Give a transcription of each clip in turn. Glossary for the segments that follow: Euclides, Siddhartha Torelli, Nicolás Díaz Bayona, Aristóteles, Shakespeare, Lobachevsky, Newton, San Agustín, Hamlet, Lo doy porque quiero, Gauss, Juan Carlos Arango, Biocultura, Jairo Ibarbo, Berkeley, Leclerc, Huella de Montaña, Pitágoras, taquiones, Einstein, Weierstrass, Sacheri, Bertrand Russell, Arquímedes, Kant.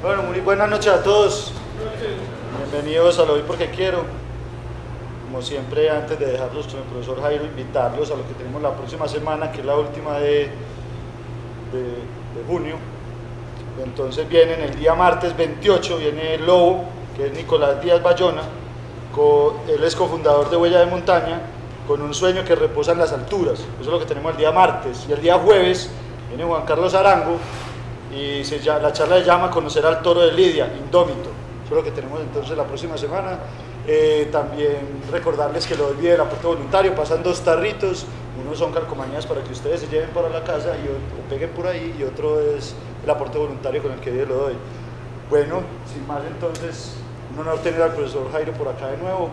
Bueno, muy buenas noches a todos. Bienvenidos a Lo doy porque quiero. Como siempre, antes de dejarlos con el profesor Jairo, invitarlos a lo que tenemos la próxima semana, que es la última de junio. Entonces vienen el día martes 28, viene el Lobo, que es Nicolás Díaz Bayona. Él es cofundador de Huella de Montaña, con un sueño que reposa en las alturas. Eso es lo que tenemos el día martes. Y el día jueves viene Juan Carlos Arango y la charla se llama Conocer al Toro de Lidia, Indómito. Eso es lo que tenemos entonces la próxima semana. También recordarles que Lo doy del aporte voluntario, pasan dos tarritos, uno son calcomanías para que ustedes se lleven para la casa y o peguen por ahí, y otro es el aporte voluntario con el que hoy Lo doy. Bueno, sin más entonces, un honor tener al profesor Jairo por acá de nuevo,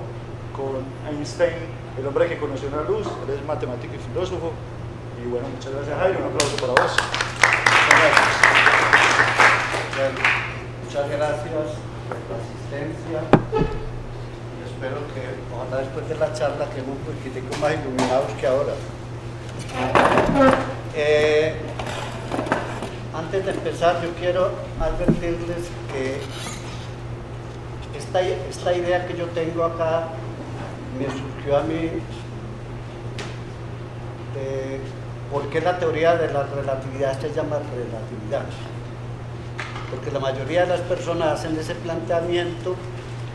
con Einstein, el hombre que conoció la luz, él es matemático y filósofo, y bueno, muchas gracias Jairo, un aplauso para vos. Muchas gracias por tu asistencia. Espero que, ojalá después de la charla, quedemos un poquitico más iluminados que ahora. Antes de empezar, yo quiero advertirles que esta idea que yo tengo acá me surgió a mí de por qué la teoría de la relatividad se llama relatividad. Porque la mayoría de las personas hacen ese planteamiento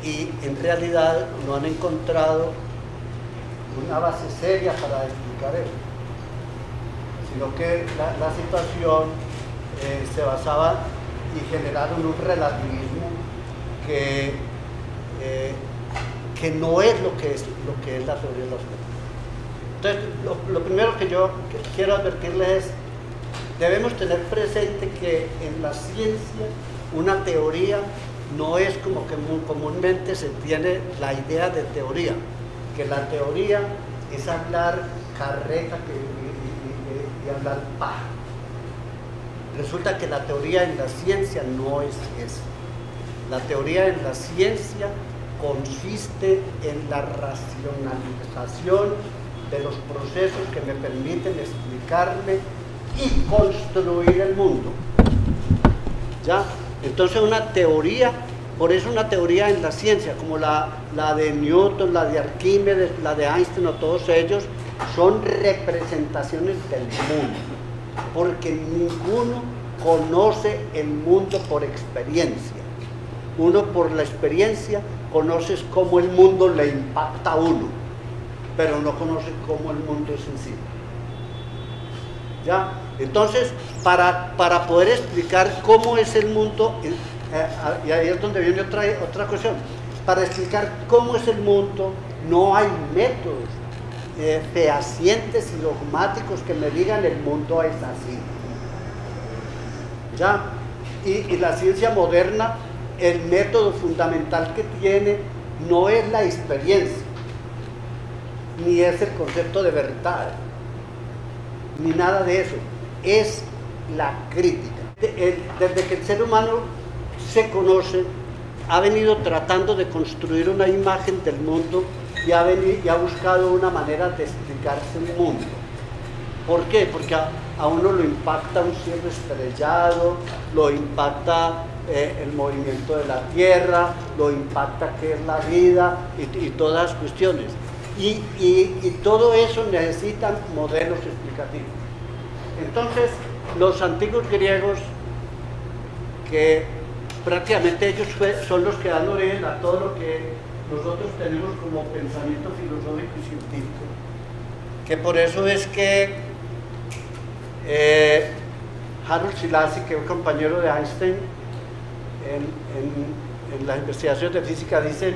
y en realidad no han encontrado una base seria para explicar eso, sino que la situación se basaba y generaron un relativismo que no es lo que es la teoría de los relativismos. Entonces, lo primero que yo quiero advertirles es, debemos tener presente que en la ciencia una teoría no es como que muy comúnmente se tiene la idea de teoría, que la teoría es hablar carreta y hablar paja. Resulta que la teoría en la ciencia no es eso. La teoría en la ciencia consiste en la racionalización de los procesos que me permiten explicarme y construir el mundo. ¿Ya? Entonces una teoría, por eso una teoría en la ciencia, como la de Newton, la de Arquímedes, la de Einstein o todos ellos, son representaciones del mundo, porque ninguno conoce el mundo por experiencia. Uno por la experiencia conoce cómo el mundo le impacta a uno, pero no conoce cómo el mundo es en sí. ¿Ya? Entonces, para poder explicar cómo es el mundo, y ahí es donde viene otra cuestión, para explicar cómo es el mundo no hay métodos fehacientes y dogmáticos que me digan el mundo es así. ¿Ya? Y la ciencia moderna, el método fundamental que tiene no es la experiencia, ni es el concepto de verdad, ni nada de eso. Es la crítica. Desde que el ser humano se conoce, ha venido tratando de construir una imagen del mundo y ha buscado una manera de explicarse el mundo. ¿Por qué? Porque a uno lo impacta un cielo estrellado, lo impacta el movimiento de la tierra, lo impacta qué es la vida y todas las cuestiones. Y todo eso necesitan modelos explicativos. Entonces, los antiguos griegos, que prácticamente ellos son los que dan origen a todo lo que nosotros tenemos como pensamiento filosófico y científico, que por eso es que Harold Selassie, que es un compañero de Einstein en las investigaciones de física, dice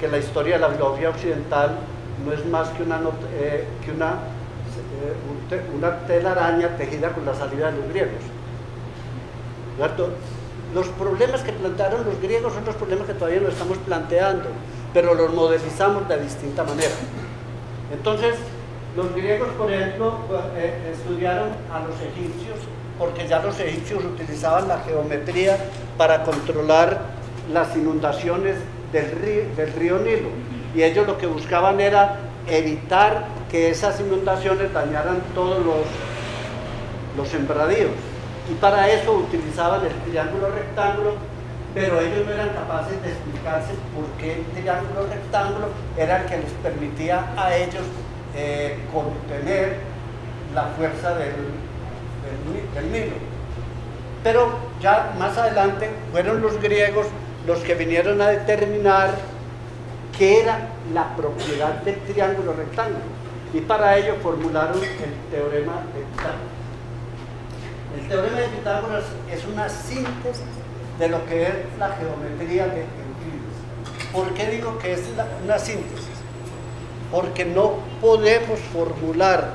que la historia de la filosofía occidental no es más que una telaraña tejida con la salida de los griegos. ¿Cierto? Los problemas que plantearon los griegos son los problemas que todavía no estamos planteando, pero los modelizamos de distinta manera. Entonces, los griegos, por ejemplo, estudiaron a los egipcios, porque ya los egipcios utilizaban la geometría para controlar las inundaciones del río Nilo, y ellos lo que buscaban era evitar que esas inundaciones dañaran todos los los sembradíos, y para eso utilizaban el triángulo rectángulo, pero ellos no eran capaces de explicarse por qué el triángulo rectángulo era el que les permitía a ellos contener la fuerza del Nilo. Pero ya más adelante fueron los griegos los que vinieron a determinar qué era la propiedad del triángulo rectángulo, y para ello formularon el teorema de Pitágoras. El teorema de Pitágoras es una síntesis de lo que es la geometría de Euclides. ¿Por qué digo que es una síntesis? Porque no podemos formular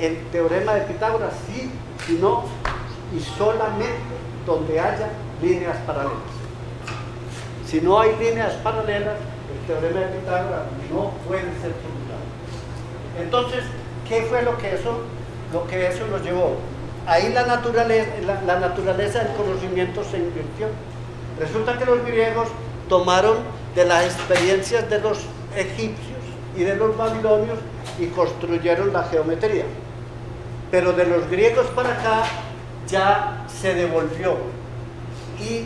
el teorema de Pitágoras sí, sino y solamente donde haya líneas paralelas. Si no hay líneas paralelas, el teorema de Pitágoras no puede ser formulado. Entonces, ¿qué fue lo que eso nos llevó? Ahí la naturaleza del conocimiento se invirtió. Resulta que los griegos tomaron de las experiencias de los egipcios y de los babilonios y construyeron la geometría. Pero de los griegos para acá ya se devolvió. Y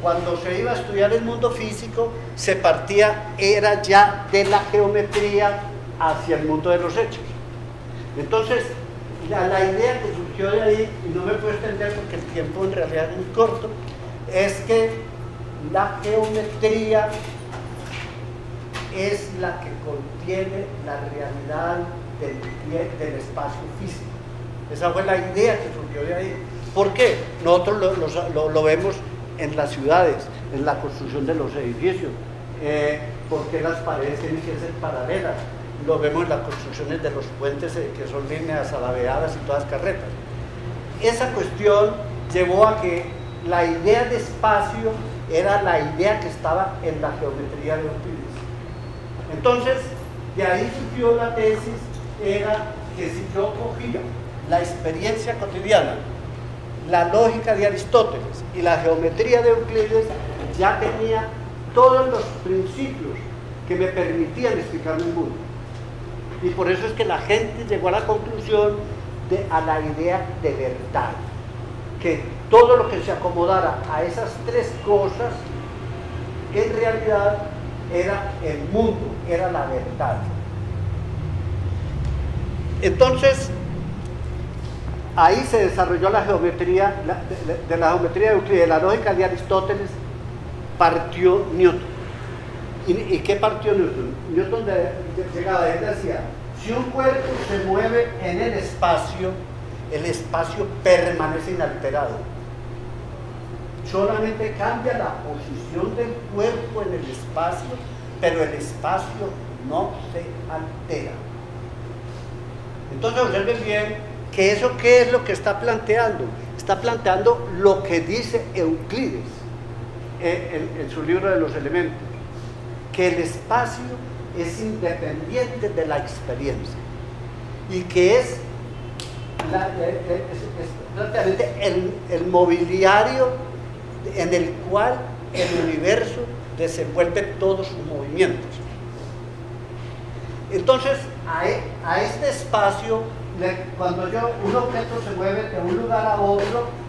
cuando se iba a estudiar el mundo físico, se partía, era ya de la geometría hacia el mundo de los hechos. Entonces, la idea que surgió de ahí, y no me puedo extender porque el tiempo en realidad es muy corto, es que la geometría es la que contiene la realidad del espacio físico. Esa fue la idea que surgió de ahí. ¿Por qué? Nosotros lo vemos en las ciudades, en la construcción de los edificios, porque las paredes tienen que ser paralelas. Lo vemos en las construcciones de los puentes, que son líneas alabeadas y todas carretas. Esa cuestión llevó a que la idea de espacio era la idea que estaba en la geometría de Euclides. Entonces, de ahí surgió la tesis, era que si yo cogía la experiencia cotidiana, la lógica de Aristóteles y la geometría de Euclides, ya tenía todos los principios que me permitían explicar el mundo. Y por eso es que la gente llegó a la conclusión a la idea de verdad, que todo lo que se acomodara a esas tres cosas en realidad era el mundo, era la verdad. Entonces ahí se desarrolló la geometría de Euclides, de la lógica de Aristóteles partió Newton. ¿Y qué partió Newton? Newton llegaba, él decía, si un cuerpo se mueve en el espacio permanece inalterado. Solamente cambia la posición del cuerpo en el espacio, pero el espacio no se altera. Entonces observen bien que eso, ¿qué es lo que está planteando? Está planteando lo que dice Euclides en su libro de los elementos, que el espacio es independiente de la experiencia y que es el mobiliario en el cual el universo desenvuelve todos sus movimientos. Entonces, a este espacio, cuando un objeto se mueve de un lugar a otro,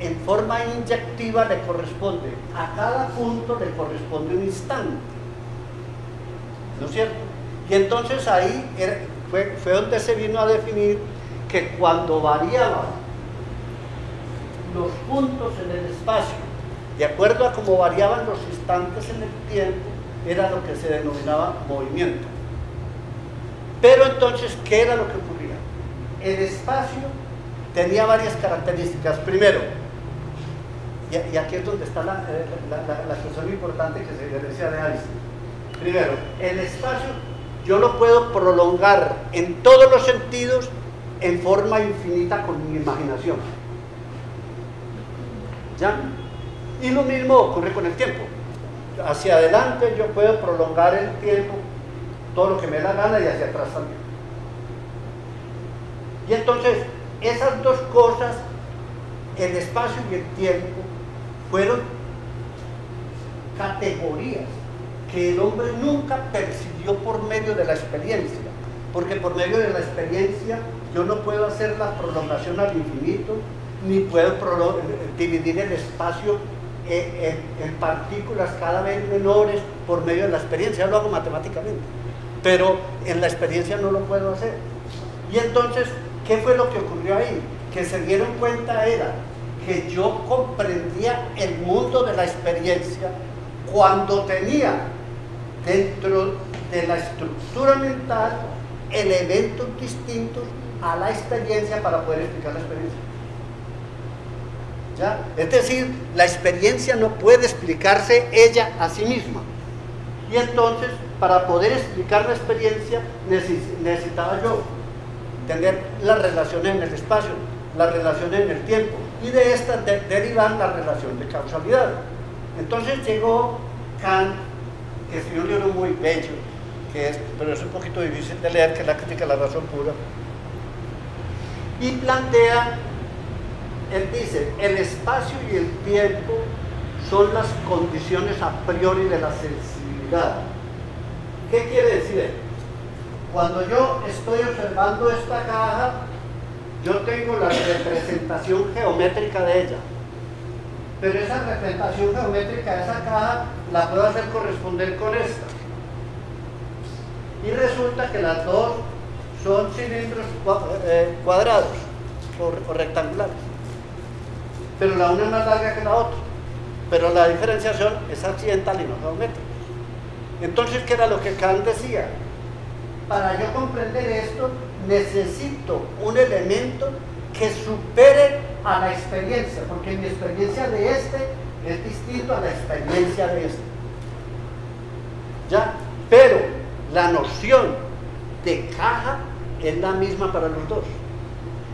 en forma inyectiva le corresponde, a cada punto le corresponde un instante, ¿no es cierto? Y entonces ahí fue donde se vino a definir que cuando variaban los puntos en el espacio, de acuerdo a cómo variaban los instantes en el tiempo, era lo que se denominaba movimiento. Pero entonces, ¿qué era lo que ocurría? El espacio tenía varias características. Primero, y aquí es donde está la cuestión importante que se diferencia de Einstein. Primero, el espacio yo lo puedo prolongar en todos los sentidos en forma infinita con mi imaginación. ¿Ya? Y lo mismo ocurre con el tiempo. Hacia adelante yo puedo prolongar el tiempo todo lo que me da gana, y hacia atrás también. Y entonces, esas dos cosas, el espacio y el tiempo, fueron categorías que el hombre nunca persiguió por medio de la experiencia, porque por medio de la experiencia yo no puedo hacer la prolongación al infinito, ni puedo dividir el espacio en partículas cada vez menores por medio de la experiencia. Lo hago matemáticamente, pero en la experiencia no lo puedo hacer. Y entonces, ¿qué fue lo que ocurrió ahí? Que se dieron cuenta era que yo comprendía el mundo de la experiencia cuando tenía dentro de la estructura mental elementos distintos a la experiencia para poder explicar la experiencia. ¿Ya? Es decir, la experiencia no puede explicarse ella a sí misma. Y entonces, para poder explicar la experiencia, necesitaba yo tener las relaciones en el espacio, las relaciones en el tiempo, y de estas derivan la relación de causalidad. Entonces llegó Kant, que escribió un libro muy bello, que es, pero es un poquito difícil de leer, que es La crítica a la razón pura, y plantea, él dice, el espacio y el tiempo son las condiciones a priori de la sensibilidad. ¿Qué quiere decir él? Cuando yo estoy observando esta caja, yo tengo la representación geométrica de ella, pero esa representación geométrica de esa caja la puedo hacer corresponder con esta, y resulta que las dos son cilindros cuadrados o rectangulares, pero la una es más larga que la otra, pero la diferenciación es accidental y no geométrica. Entonces, ¿qué era lo que Kant decía? Para yo comprender esto, necesito un elemento que supere a la experiencia, porque mi experiencia de este es distinto a la experiencia de este. ¿Ya? Pero la noción de caja es la misma para los dos.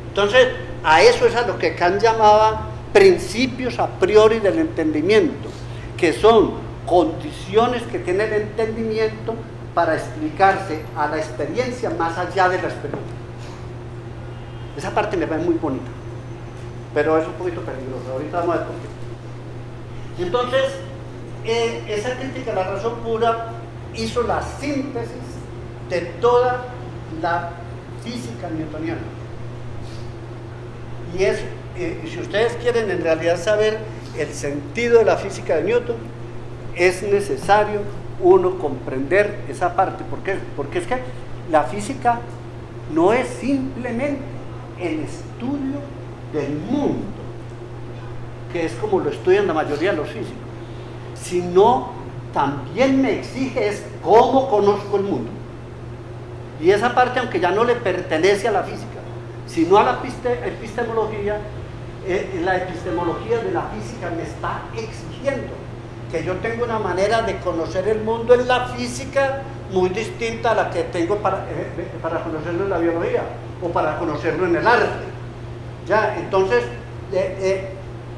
Entonces, a eso es a lo que Kant llamaba principios a priori del entendimiento, que son condiciones que tiene el entendimiento para explicarse a la experiencia más allá de la experiencia. Esa parte me parece muy bonita, pero es un poquito peligrosa. Ahorita vamos a ver por qué. Entonces, esa crítica a la razón pura hizo la síntesis de toda la física newtoniana. Y es, si ustedes quieren en realidad saber el sentido de la física de Newton, es necesario uno comprender esa parte. ¿Por qué? Porque es que la física no es simplemente el estudio del mundo, que es como lo estudian la mayoría de los físicos, sino también me exige es cómo conozco el mundo. Y esa parte, aunque ya no le pertenece a la física, sino a la epistemología, la epistemología de la física me está exigiendo que yo tengo una manera de conocer el mundo en la física muy distinta a la que tengo para conocerlo en la biología o para conocerlo en el arte. ¿Ya? Entonces,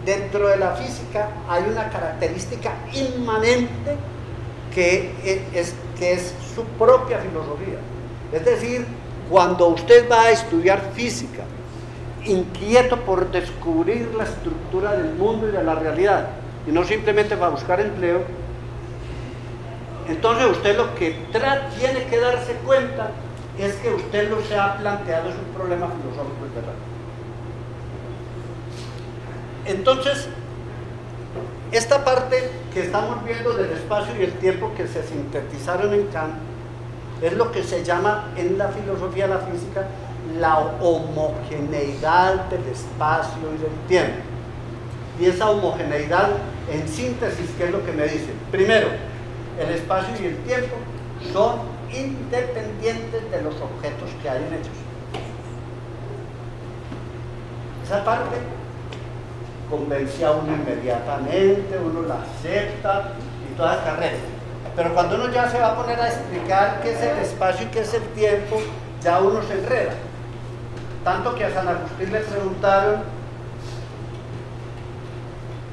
dentro de la física hay una característica inmanente que es su propia filosofía. Es decir, cuando usted va a estudiar física, inquieto por descubrir la estructura del mundo y de la realidad, y no simplemente para buscar empleo, entonces usted lo que tiene que darse cuenta es que usted lo se ha planteado es un problema filosófico y verdadero. Entonces, esta parte que estamos viendo del espacio y el tiempo que se sintetizaron en Kant es lo que se llama en la filosofía de la física la homogeneidad del espacio y del tiempo. Y esa homogeneidad, en síntesis, ¿qué es lo que me dice? Primero, el espacio y el tiempo son independientes de los objetos que hay en ellos. Esa parte convence a uno inmediatamente, uno la acepta y toda la carrera. Pero cuando uno ya se va a poner a explicar qué es el espacio y qué es el tiempo, ya uno se enreda. Tanto que a San Agustín le preguntaron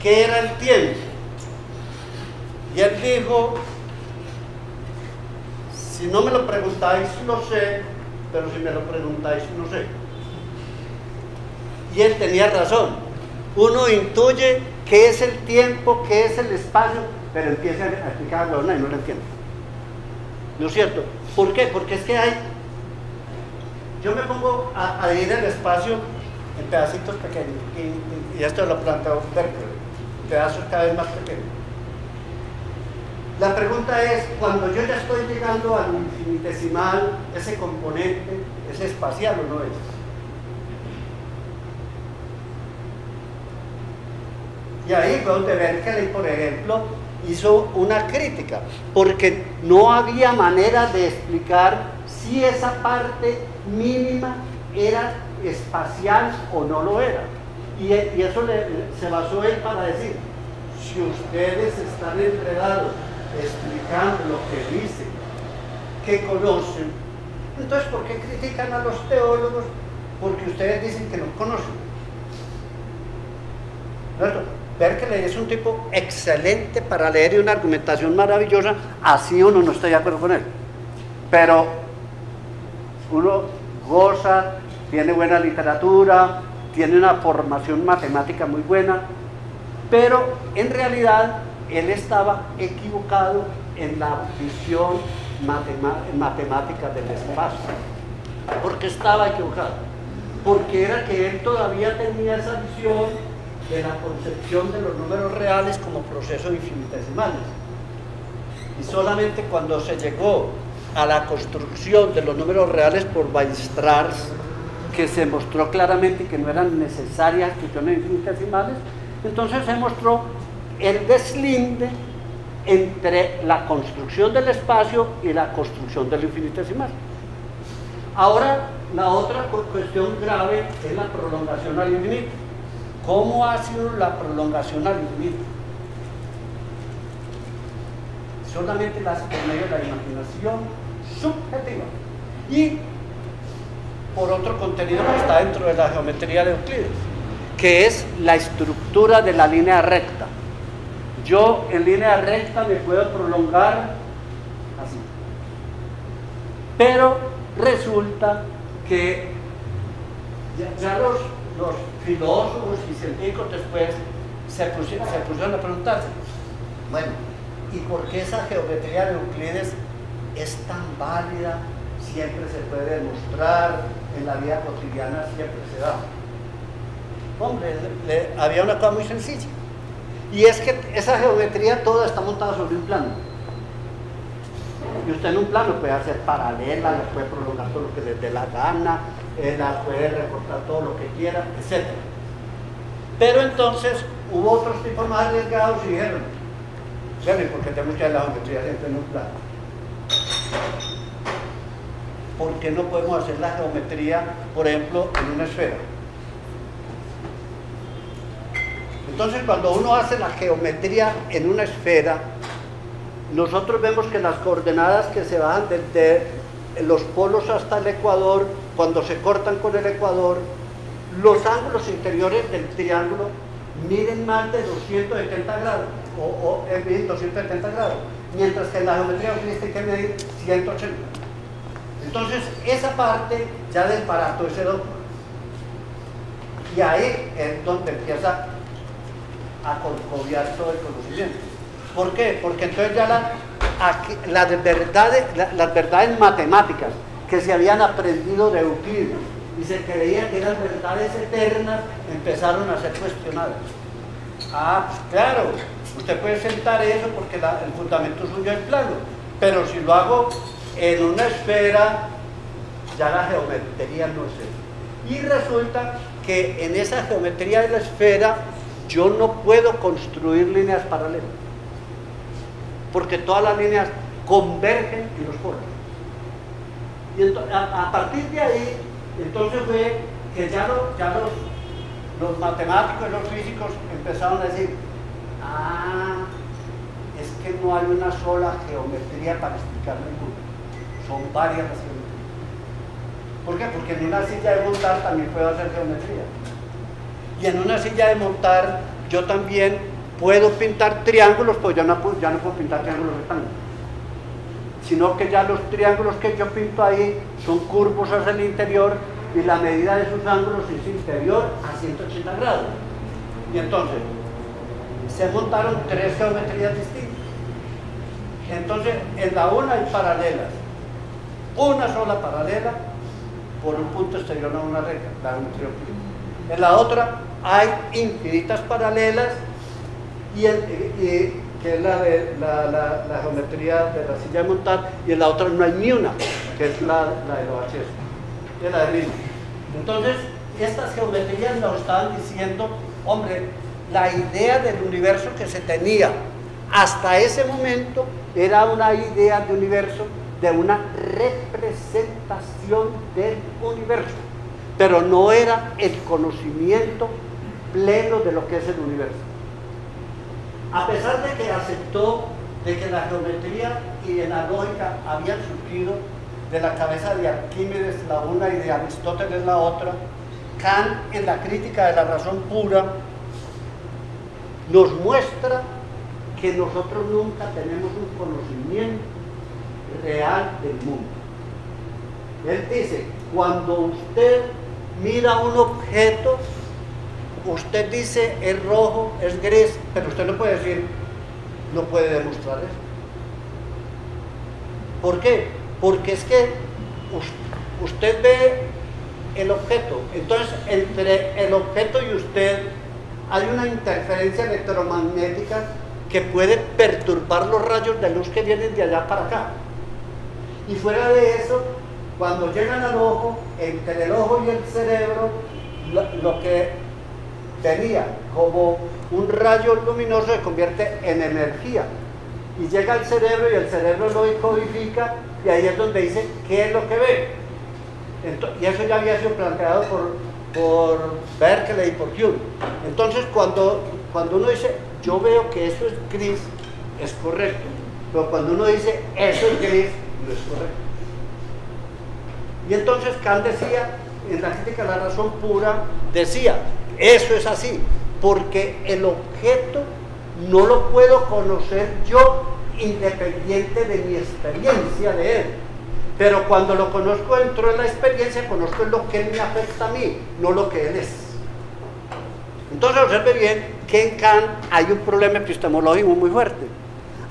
¿qué era el tiempo? Y él dijo, si no me lo preguntáis lo sé, pero si me lo preguntáis no sé. Y él tenía razón. Uno intuye qué es el tiempo, qué es el espacio, pero empieza a explicarlo, no, y no lo entiende. ¿No es cierto? ¿Por qué? Porque es que hay yo me pongo a dividir el espacio en pedacitos pequeños, y esto lo planteó Berkeley, pedazos cada vez más pequeños. La pregunta es, cuando yo ya estoy llegando al infinitesimal, ¿ese componente es espacial o no es? Y ahí fue donde Berkeley, por ejemplo, hizo una crítica, porque no había manera de explicar si esa parte mínima era espacial o no lo era. Y eso se basó él para decir, si ustedes están enredados explicando lo que dicen, que conocen, entonces ¿por qué critican a los teólogos? Porque ustedes dicen que no conocen. ¿No? Berkeley es un tipo excelente para leer y una argumentación maravillosa, así uno no está de acuerdo con él. Pero uno goza, tiene buena literatura, tiene una formación matemática muy buena, pero en realidad él estaba equivocado en la visión matemática del espacio. ¿Por qué estaba equivocado? Porque era que él todavía tenía esa visión de la concepción de los números reales como procesos infinitesimales, y solamente cuando se llegó a la construcción de los números reales por Weierstrass, que se mostró claramente que no eran necesarias funciones infinitesimales, entonces se mostró el deslinde entre la construcción del espacio y la construcción del infinitesimal. Ahora, la otra cuestión grave es la prolongación al infinito. ¿Cómo ha sido la prolongación al infinito? Solamente por medio de la imaginación subjetiva y por otro contenido que está dentro de la geometría de Euclides, que es la estructura de la línea recta. Yo en línea recta me puedo prolongar así, pero resulta que ya los filósofos y científicos después se pusieron a preguntarse, bueno, ¿y por qué esa geometría de Euclides es tan válida? Siempre se puede demostrar, en la vida cotidiana siempre se da. Hombre, había una cosa muy sencilla, y es que esa geometría toda está montada sobre un plano, y usted en un plano puede hacer paralelas, las puede prolongar todo lo que le dé la gana, la puede recortar todo lo que quiera, etc. Pero entonces hubo otros tipos más arriesgados y dijeron, ¿saben por qué tenemos que hacer la geometría en un plano? ¿Por qué no podemos hacer la geometría, por ejemplo, en una esfera? Entonces, cuando uno hace la geometría en una esfera, nosotros vemos que las coordenadas que se bajan desde los polos hasta el ecuador, cuando se cortan con el ecuador, los ángulos interiores del triángulo miden más de 270 grados, o 270 grados, mientras que en la geometría euclídea hay que medir 180. Entonces, esa parte ya desbarató ese dogma. Y ahí es donde empieza a concobiar todo el conocimiento. ¿Por qué? Porque entonces ya las verdades matemáticas que se habían aprendido de Euclides y se creía que eran verdades eternas, empezaron a ser cuestionadas. Ah, claro, usted puede sentar eso porque el fundamento suyo es plano, pero si lo hago en una esfera, ya la geometría no es eso. Y resulta que en esa geometría de la esfera yo no puedo construir líneas paralelas, porque todas las líneas convergen y los forman. Y entonces, a partir de ahí, entonces fue que ya los matemáticos y los físicos empezaron a decir, ah, es que no hay una sola geometría para explicar ninguna, son varias las geometrías. ¿Por qué? Porque en una silla de montar también puedo hacer geometría, y en una silla de montar yo también puedo pintar triángulos, pues ya no puedo pintar triángulos rectángulos, sino que ya los triángulos que yo pinto ahí son curvos hacia el interior y la medida de sus ángulos es interior a 180 grados. Y entonces, se montaron tres geometrías distintas. Entonces, en la una hay paralelas, una sola paralela, por un punto exterior a una recta, la de un triángulo. En la otra hay infinitas paralelas y que es la geometría de la silla de montar, y en la otra no hay ni una, que es la de Lobachevsky, es la de Lima. Entonces, estas geometrías nos estaban diciendo, hombre, la idea del universo que se tenía hasta ese momento era una idea de universo, de una representación del universo, pero no era el conocimiento pleno de lo que es el universo. A pesar de que aceptó de que la geometría y de la lógica habían surgido de la cabeza de Arquímedes la una y de Aristóteles la otra, Kant en la crítica de la razón pura nos muestra que nosotros nunca tenemos un conocimiento real del mundo. Él dice, cuando usted mira un objeto, usted dice es rojo, es gris, pero usted no puede decir, no puede demostrar eso. ¿Por qué? Porque es que usted ve el objeto, entonces entre el objeto y usted hay una interferencia electromagnética que puede perturbar los rayos de luz que vienen de allá para acá. Y fuera de eso, cuando llegan al ojo, entre el ojo y el cerebro, lo que tenía como un rayo luminoso se convierte en energía y llega al cerebro y el cerebro lo decodifica, y ahí es donde dice qué es lo que ve. Entonces, y eso ya había sido planteado por Berkeley y por Hume. Entonces cuando uno dice yo veo que eso es gris, es correcto, pero cuando uno dice eso es gris, no es correcto. Y entonces Kant decía, en la crítica de la razón pura, decía, eso es así, porque el objeto no lo puedo conocer yo independiente de mi experiencia de él, pero cuando lo conozco dentro de la experiencia, conozco lo que él me afecta a mí, no lo que él es. Entonces observe bien que en Kant hay un problema epistemológico muy fuerte.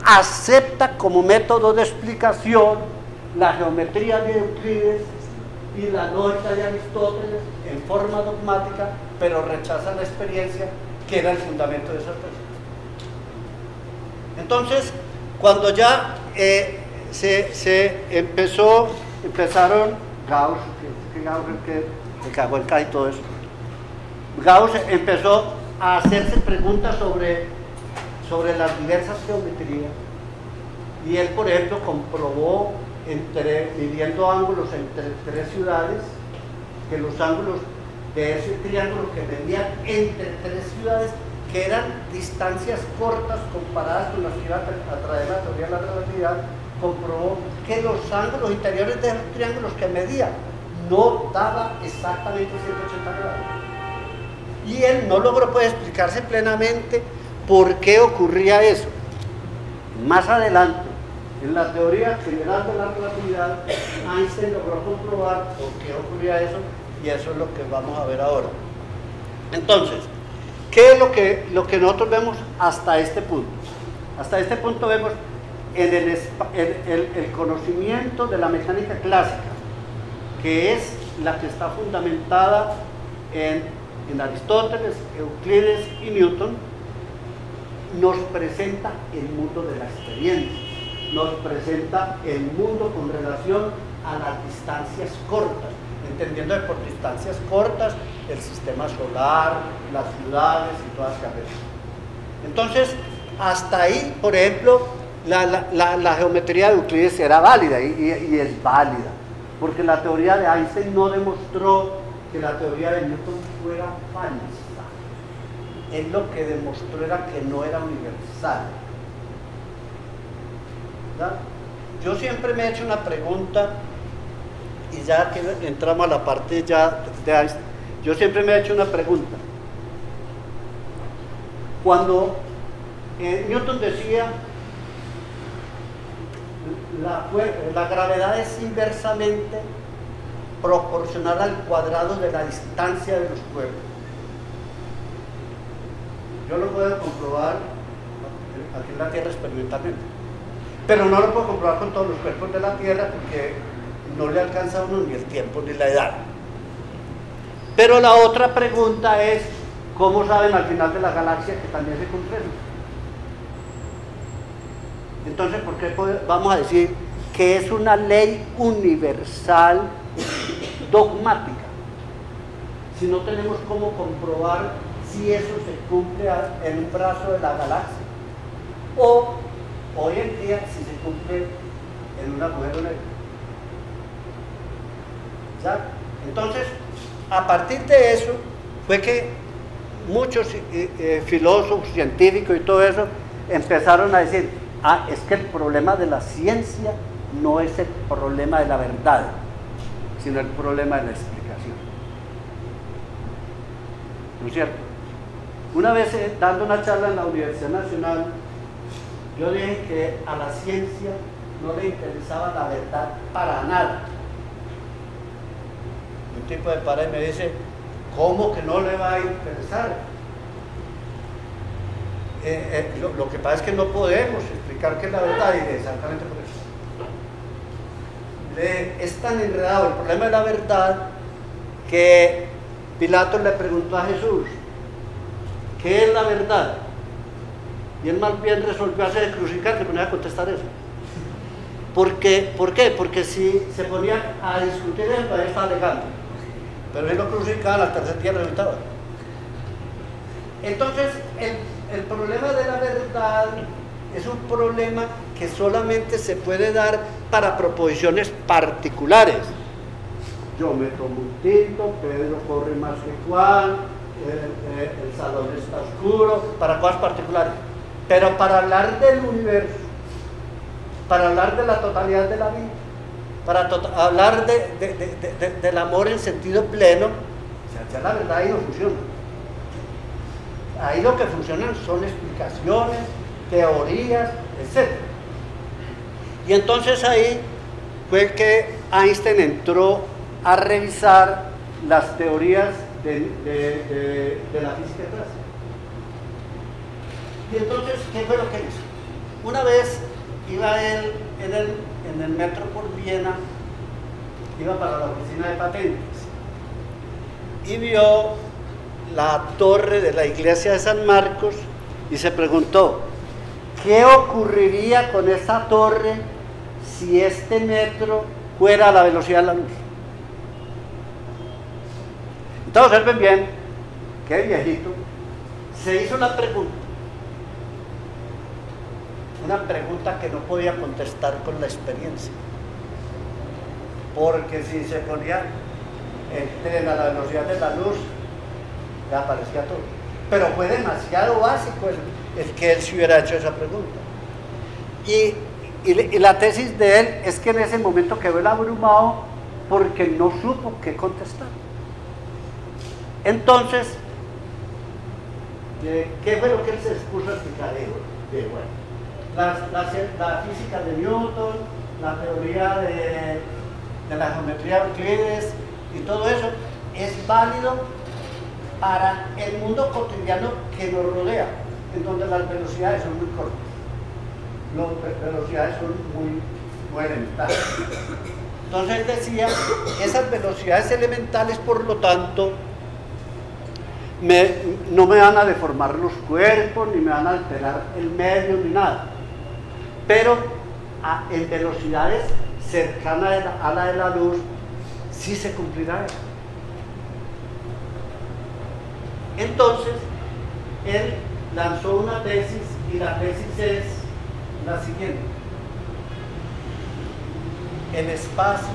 Acepta como método de explicación la geometría de Euclides y la lógica de Aristóteles en forma dogmática, pero rechaza la experiencia que era el fundamento de esas cosas. Entonces, cuando ya empezaron Gauss, que cagó el K y todo eso, Gauss empezó a hacerse preguntas sobre las diversas geometrías, y él, por ejemplo, comprobó midiendo ángulos entre tres ciudades, que los ángulos de ese triángulo que medían entre tres ciudades, que eran distancias cortas comparadas con las que iba a traer la teoría de la relatividad, comprobó que los ángulos interiores de esos triángulos que medía no daba exactamente 180 grados. Y él no logró poder explicarse plenamente por qué ocurría eso. Más adelante, en la teoría general de la relatividad, Einstein logró comprobar por qué ocurría eso, y eso es lo que vamos a ver ahora. Entonces, ¿qué es lo que nosotros vemos hasta este punto? Hasta este punto vemos el conocimiento de la mecánica clásica, que es la que está fundamentada en Aristóteles, Euclides y Newton. Nos presenta el mundo de la experiencia, nos presenta el mundo con relación a las distancias cortas, entendiendo por distancias cortas el sistema solar, las ciudades y todas las carreras. Entonces, hasta ahí, por ejemplo, la geometría de Euclides era válida y es válida, porque la teoría de Einstein no demostró que la teoría de Newton fuera falsa. Él lo que demostró era que no era universal. ¿Verdad? Yo siempre me he hecho una pregunta, y ya que entramos a la parte ya de Einstein, yo siempre me he hecho una pregunta. Cuando Newton decía la gravedad es inversamente proporcional al cuadrado de la distancia de los cuerpos. Yo lo puedo comprobar aquí en la Tierra experimentalmente, pero no lo puedo comprobar con todos los cuerpos de la Tierra porque no le alcanza a uno ni el tiempo ni la edad. Pero la otra pregunta es, ¿cómo saben al final de la galaxia que también se cumplieron? Entonces, ¿por qué vamos a decir que es una ley universal dogmática si no tenemos cómo comprobar si eso se cumple en un brazo de la galaxia o hoy en día si se cumple en un agujero negro? ¿Ya? Entonces, a partir de eso fue que muchos filósofos, científicos y todo eso empezaron a decir, ah, es que el problema de la ciencia no es el problema de la verdad, sino el problema de la explicación. ¿No es cierto? Una vez dando una charla en la Universidad Nacional, yo dije que a la ciencia no le interesaba la verdad para nada. Un tipo de para y me dice, ¿cómo que no le va a interesar? Lo que pasa es que no podemos explicar qué es la verdad. Y exactamente por eso es tan enredado el problema de la verdad que Pilato le preguntó a Jesús, ¿qué es la verdad? Y él más bien resolvió hacer crucificarse, pero no iba a contestar eso. ¿Por qué? Porque si se ponía a discutir eso, él estaba alegando, pero él lo crucificaba, al tercer día lo evitaba. Entonces el problema de la verdad es un problema que solamente se puede dar para proposiciones particulares. Yo me tomo un tinto, Pedro corre más que Juan, el salón está oscuro, para cosas particulares. Pero para hablar del universo, para hablar de la totalidad de la vida, para hablar del amor en sentido pleno, ya la verdad ahí no funciona. Ahí lo que funcionan son explicaciones, teorías, etc. Y entonces ahí fue que Einstein entró a revisar las teorías de la física clásica. Y entonces, ¿qué fue lo que hizo? Una vez iba él en el metro por Viena, iba para la oficina de patentes y vio la torre de la iglesia de San Marcos y se preguntó, ¿qué ocurriría con esta torre si este metro fuera a la velocidad de la luz? Entonces, observen bien, qué viejito, se hizo una pregunta que no podía contestar con la experiencia, porque si se ponía el tren a la velocidad de la luz, le aparecía todo. Pero fue demasiado básico eso, el que él se hubiera hecho esa pregunta. Y la tesis de él es que en ese momento quedó el abrumado porque no supo qué contestar. Entonces, ¿qué fue lo que él se expuso a explicar? Dijo, bueno, la física de Newton, la teoría de la geometría de Euclides y todo eso es válido para el mundo cotidiano que nos rodea, en donde las velocidades son muy cortas, las velocidades son muy elementales. Entonces él decía, esas velocidades elementales, por lo tanto, no me van a deformar los cuerpos, ni me van a alterar el medio, ni nada. Pero en velocidades cercanas a la de la luz, sí se cumplirá eso. Entonces, él lanzó una tesis y la tesis es la siguiente: el espacio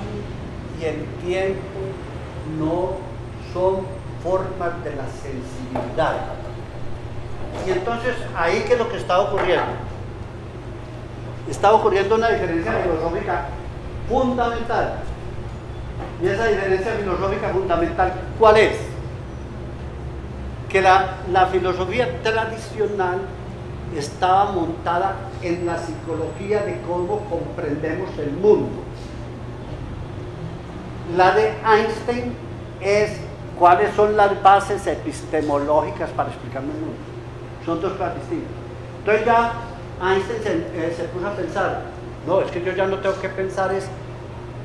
y el tiempo no son formas de la sensibilidad. Y entonces ahí que es lo que está ocurriendo. Está ocurriendo una diferencia filosófica fundamental. Y esa diferencia filosófica fundamental, ¿cuál es? Que la filosofía tradicional estaba montada en la psicología de cómo comprendemos el mundo. La de Einstein es cuáles son las bases epistemológicas para explicar el mundo. Son dos cosas distintas. Entonces ya Einstein se puso a pensar, no, es que yo ya no tengo que pensar es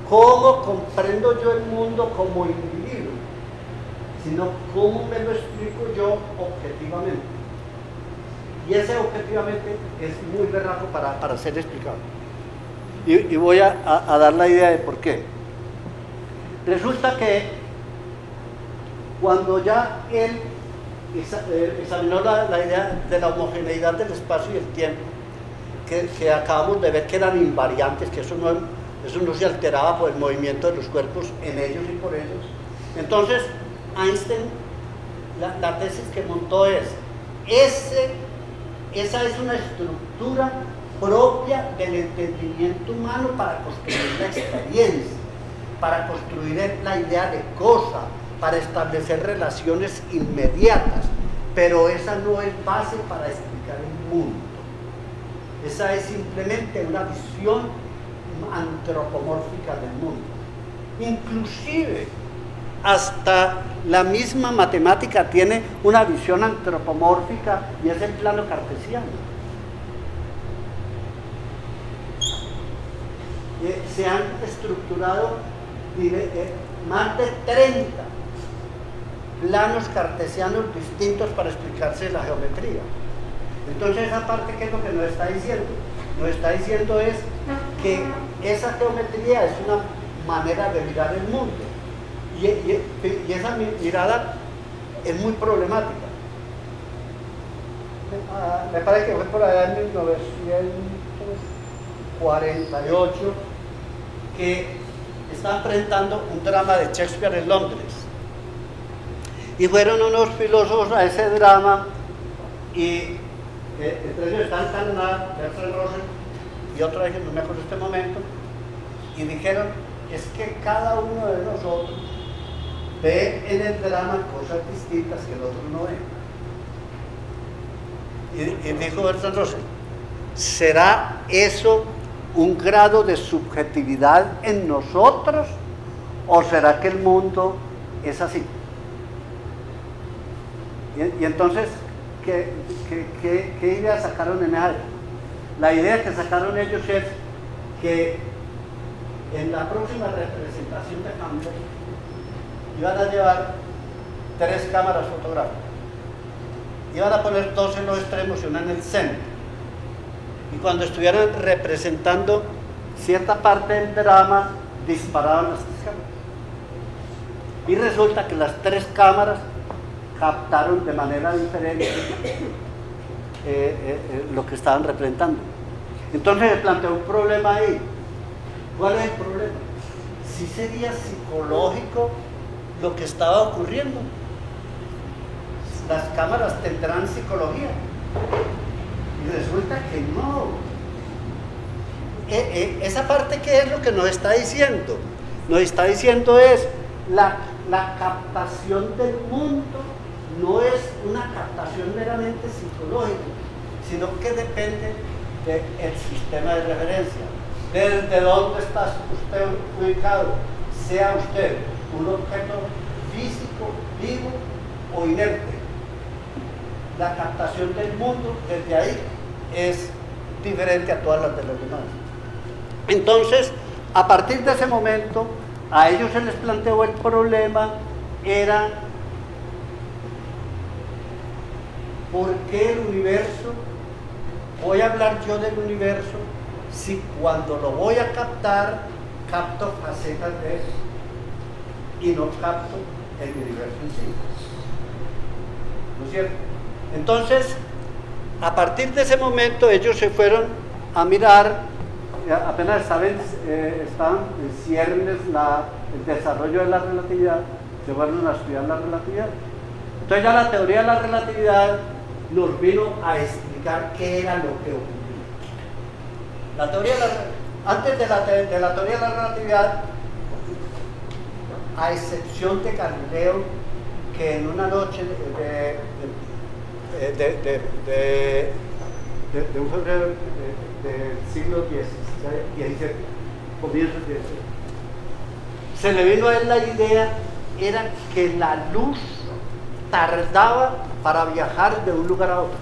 cómo comprendo yo el mundo como individuo, sino cómo me lo explico yo objetivamente. Y ese objetivamente es muy berraco para ser explicado. Y voy a dar la idea de por qué. Resulta que cuando ya él examinó la idea de la homogeneidad del espacio y el tiempo, que acabamos de ver que eran invariantes, que eso no se alteraba por el movimiento de los cuerpos en ellos y por ellos. Entonces, Einstein, la tesis que montó es, esa es una estructura propia del entendimiento humano para construir la experiencia, para construir la idea de cosa, para establecer relaciones inmediatas, pero esa no es base para explicar el mundo. Esa es simplemente una visión antropomórfica del mundo. Inclusive, hasta la misma matemática tiene una visión antropomórfica y es el plano cartesiano. Se han estructurado más de 30 planos cartesianos distintos para explicarse la geometría. Entonces, esa parte, ¿qué es lo que nos está diciendo? Nos está diciendo es que esa geometría es una manera de mirar el mundo. Y esa mirada es muy problemática. Me parece que fue por allá en 1948 que está enfrentando un drama de Shakespeare en Londres. Y fueron unos filósofos a ese drama y... entre ellos están Bertrand Russell y otro de ellos, no me acuerdo en este momento, y dijeron, es que cada uno de nosotros ve en el drama cosas distintas que el otro no ve. Y dijo Bertrand Russell, ¿será eso un grado de subjetividad en nosotros o será que el mundo es así? Y entonces... ¿Qué idea sacaron en algo? La idea que sacaron ellos es que en la próxima representación de Hamlet iban a llevar 3 cámaras fotográficas. Iban a poner 2 en los extremos y una en el centro. Y cuando estuvieran representando cierta parte del drama, disparaban las 3 cámaras. Y resulta que las 3 cámaras captaron de manera diferente lo que estaban representando. Entonces se planteó un problema ahí. ¿Cuál es el problema? ¿Sí sería psicológico lo que estaba ocurriendo? ¿Las cámaras tendrán psicología? Y resulta que no. Esa parte, ¿qué es lo que nos está diciendo? Nos está diciendo es la captación del mundo no es una captación meramente psicológica, sino que depende del sistema de referencia. Desde dónde está usted ubicado, sea usted un objeto físico, vivo o inerte. La captación del mundo desde ahí es diferente a todas las de los demás. Entonces, a partir de ese momento, a ellos se les planteó el problema, era... ¿por qué el universo? Voy a hablar yo del universo si cuando lo voy a captar, capto facetas de eso y no capto el universo en sí. ¿No es cierto? Entonces, a partir de ese momento, ellos se fueron a mirar, apenas estaban en ciernes el desarrollo de la relatividad, se fueron a estudiar la relatividad. Entonces ya la teoría de la relatividad nos vino a explicar qué era lo que ocurría. Antes de la teoría de la relatividad, a excepción de Galileo, que en una noche de un febrero del siglo XVII, comienzo del XVII, se le vino a él la idea, era que la luz tardaba para viajar de un lugar a otro,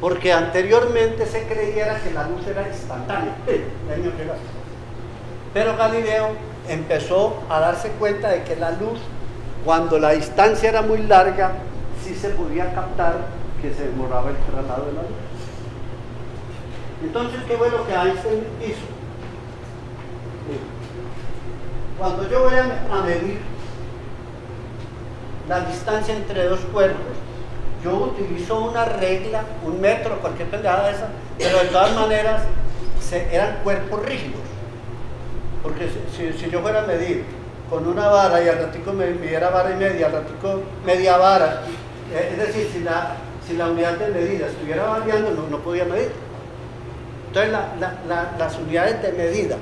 porque anteriormente se creyera que la luz era instantánea, Pero Galileo empezó a darse cuenta de que la luz, cuando la distancia era muy larga, sí se podía captar, que se demoraba el traslado de la luz. Entonces, ¿qué fue lo que Einstein hizo? Cuando yo voy a medir la distancia entre dos cuerpos, yo utilizo una regla, un metro, cualquier pendejada de esa, pero de todas maneras eran cuerpos rígidos. Porque si yo fuera a medir con una vara y al ratico me midiera vara y media, al ratico media vara, es decir, si la unidad de medida estuviera variando, no podía medir. Entonces las unidades de medida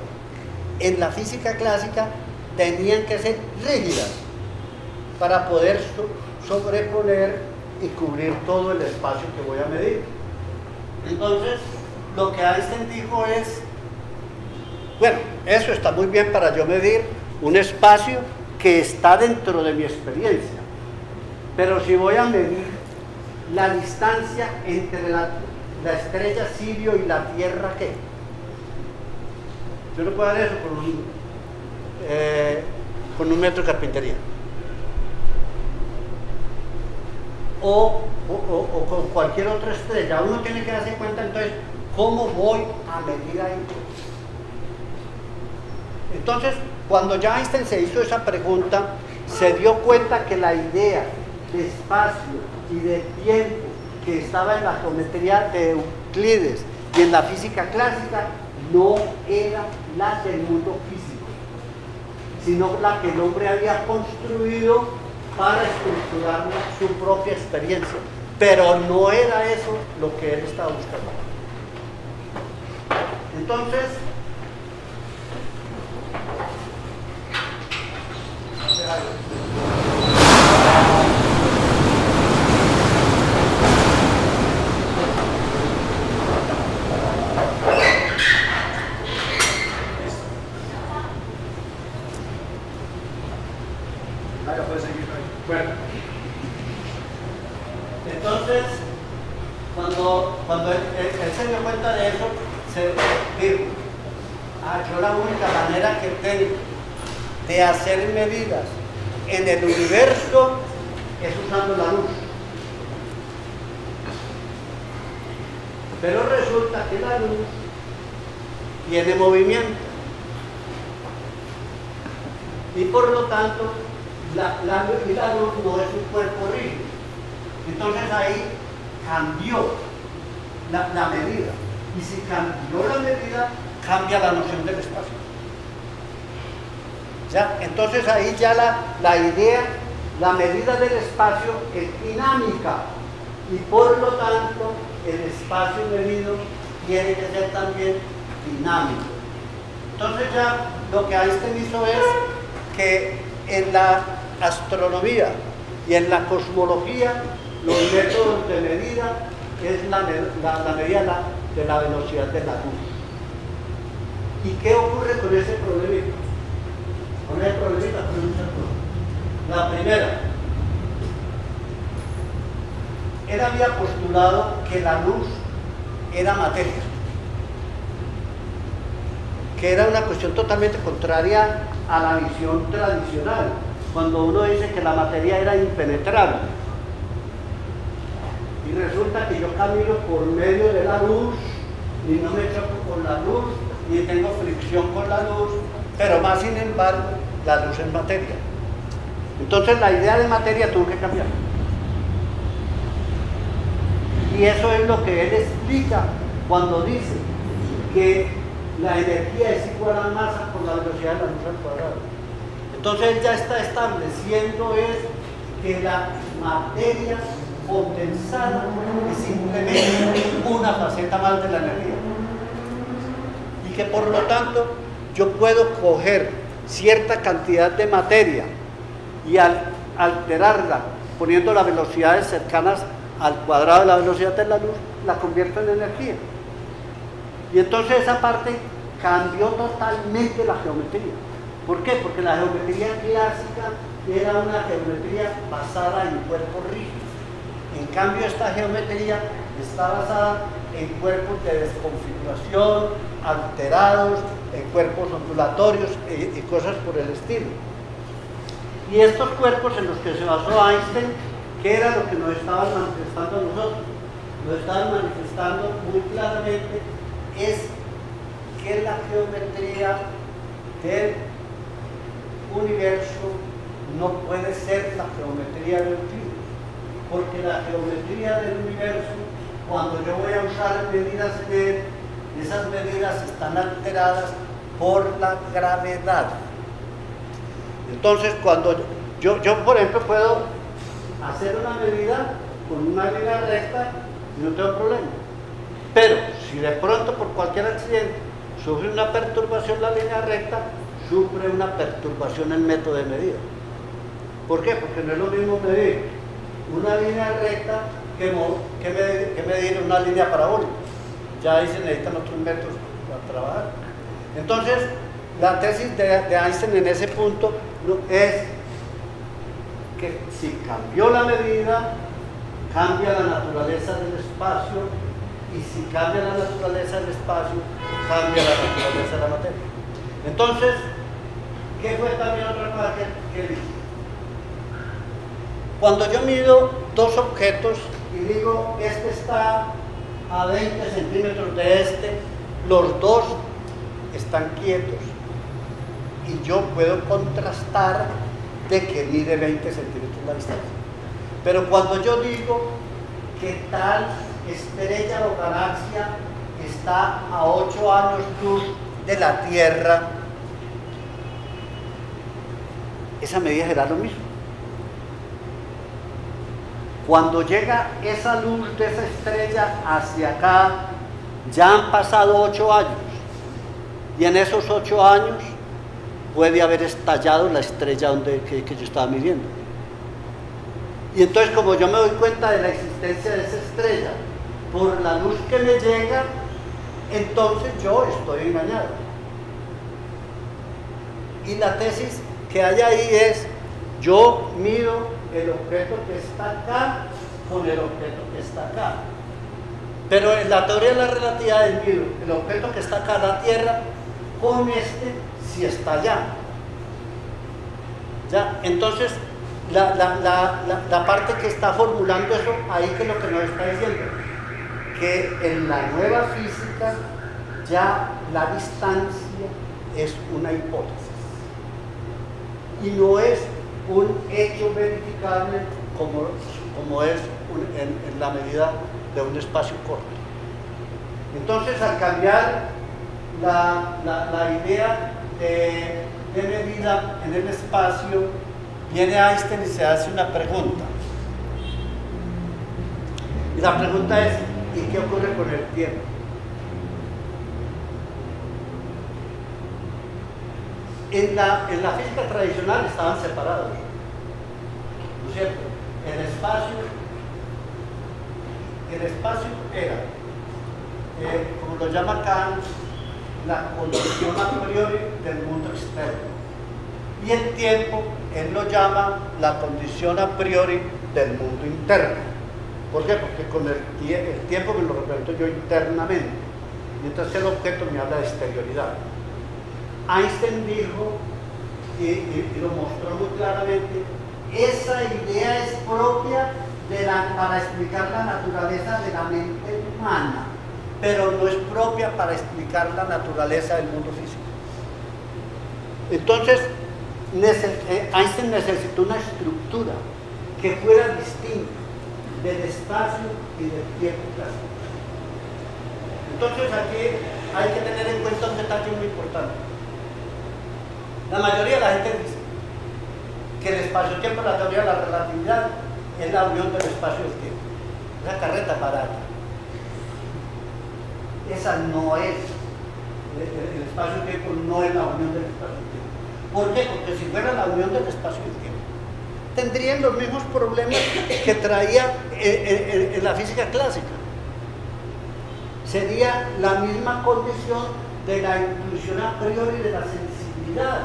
en la física clásica tenían que ser rígidas para poder sobreponer y cubrir todo el espacio que voy a medir. Entonces, lo que Einstein dijo es, bueno, eso está muy bien para yo medir un espacio que está dentro de mi experiencia, pero si voy a medir la distancia entre la estrella Sirio y la Tierra, ¿qué? Yo no puedo dar eso con un metro de carpintería. O con cualquier otra estrella. Uno tiene que darse cuenta entonces cómo voy a medir ahí. Entonces, cuando ya Einstein se hizo esa pregunta, se dio cuenta que la idea de espacio y de tiempo que estaba en la geometría de Euclides y en la física clásica no era la del mundo físico, sino la que el hombre había construido para estructurar su propia experiencia, pero no era eso lo que él estaba buscando. Entonces, cuando él se dio cuenta de eso, se dijo, yo la única manera que tengo de hacer medidas en el universo es usando la luz. Pero resulta que la luz tiene movimiento y por lo tanto la luz no es un cuerpo rígido. Entonces ahí cambió la medida, y si cambió la medida, cambia la noción del espacio. ¿Ya? Entonces ahí ya la medida del espacio es dinámica, y por lo tanto el espacio medido tiene que ser también dinámico. Entonces ya lo que Einstein hizo es que en la astronomía y en la cosmología los métodos de medida es la medida de la velocidad de la luz. ¿Y qué ocurre con ese problemita? Con ese problemita, con muchas cosas. La primera, él había postulado que la luz era materia, que era una cuestión totalmente contraria a la visión tradicional, cuando uno dice que la materia era impenetrable. Y resulta que yo camino por medio de la luz y no me choco con la luz ni tengo fricción con la luz, pero más sin embargo la luz es materia. Entonces la idea de materia tuvo que cambiar, y eso es lo que él explica cuando dice que la energía es igual a masa por la velocidad de la luz al cuadrado. Entonces él ya está estableciendo es que la materia condensada es simplemente una faceta más de la energía, y que por lo tanto yo puedo coger cierta cantidad de materia y alterarla poniendo las velocidades cercanas al cuadrado de la velocidad de la luz, la convierto en energía, y entonces esa parte cambió totalmente la geometría. ¿Por qué? Porque la geometría clásica era una geometría basada en cuerpos rígidos. En cambio, esta geometría está basada en cuerpos de desconfiguración, alterados, en cuerpos ondulatorios y cosas por el estilo. Y estos cuerpos en los que se basó Einstein, ¿qué era lo que nos estaban manifestando a nosotros? Nos estaban manifestando muy claramente es que la geometría del universo no puede ser la geometría de Euclides, porque la geometría del universo, cuando yo voy a usar medidas en él, esas medidas están alteradas por la gravedad. Entonces, cuando yo por ejemplo puedo hacer una medida con una línea recta, no tengo problema, pero si de pronto por cualquier accidente sufre una perturbación la línea recta, sufre una perturbación el método de medida. ¿Por qué? Porque no es lo mismo medir una línea recta que medir una línea parabólica. Ya ahí se necesitan otros métodos para trabajar. Entonces, la tesis de Einstein en ese punto es que si cambió la medida, cambia la naturaleza del espacio, y si cambia la naturaleza del espacio, cambia la naturaleza de la materia. Entonces, ¿qué fue también otra cosa que dije? Cuando yo mido dos objetos y digo, este está a 20 centímetros de este, los dos están quietos, y yo puedo contrastar de que mide 20 centímetros la distancia. Pero cuando yo digo que tal estrella o galaxia está a 8 años luz de la Tierra, esa medida será lo mismo. Cuando llega esa luz de esa estrella hacia acá, ya han pasado 8 años, y en esos 8 años puede haber estallado la estrella que yo estaba midiendo. Y entonces, como yo me doy cuenta de la existencia de esa estrella por la luz que me llega, entonces yo estoy engañado. Y la tesis que hay ahí es, yo mido el objeto que está acá con el objeto que está acá. Pero en la teoría de la relatividad mido el objeto que está acá, la Tierra, con este si está allá. ¿Ya? Entonces, la parte que está formulando eso, ahí que es lo que nos está diciendo, que en la nueva física ya la distancia es una hipótesis y no es un hecho verificable como es en la medida de un espacio corto. Entonces, al cambiar la idea de medida en el espacio, viene Einstein y se hace una pregunta, y la pregunta es, ¿y qué ocurre con el tiempo? En la física tradicional estaban separados, ¿no es cierto? El espacio era, como lo llama Kant, la condición a priori del mundo externo, y el tiempo él lo llama la condición a priori del mundo interno. ¿Por qué? Porque con el tiempo me lo represento yo internamente, mientras el objeto me habla de exterioridad. Einstein dijo, y lo mostró muy claramente, esa idea es propia para explicar la naturaleza de la mente humana, pero no es propia para explicar la naturaleza del mundo físico. Entonces, Einstein necesitó una estructura que fuera distinta del espacio y del tiempo clásico. Entonces, aquí hay que tener en cuenta un detalle muy importante. La mayoría de la gente dice que el espacio-tiempo, la teoría de la relatividad, es la unión del espacio y del tiempo. Una carreta barata. Esa no es. El espacio-tiempo no es la unión del espacio-tiempo. ¿Por qué? Porque si fuera la unión del espacio y del tiempo, tendrían los mismos problemas que traía en la física clásica. Sería la misma condición de la inclusión a priori de la sensibilidad,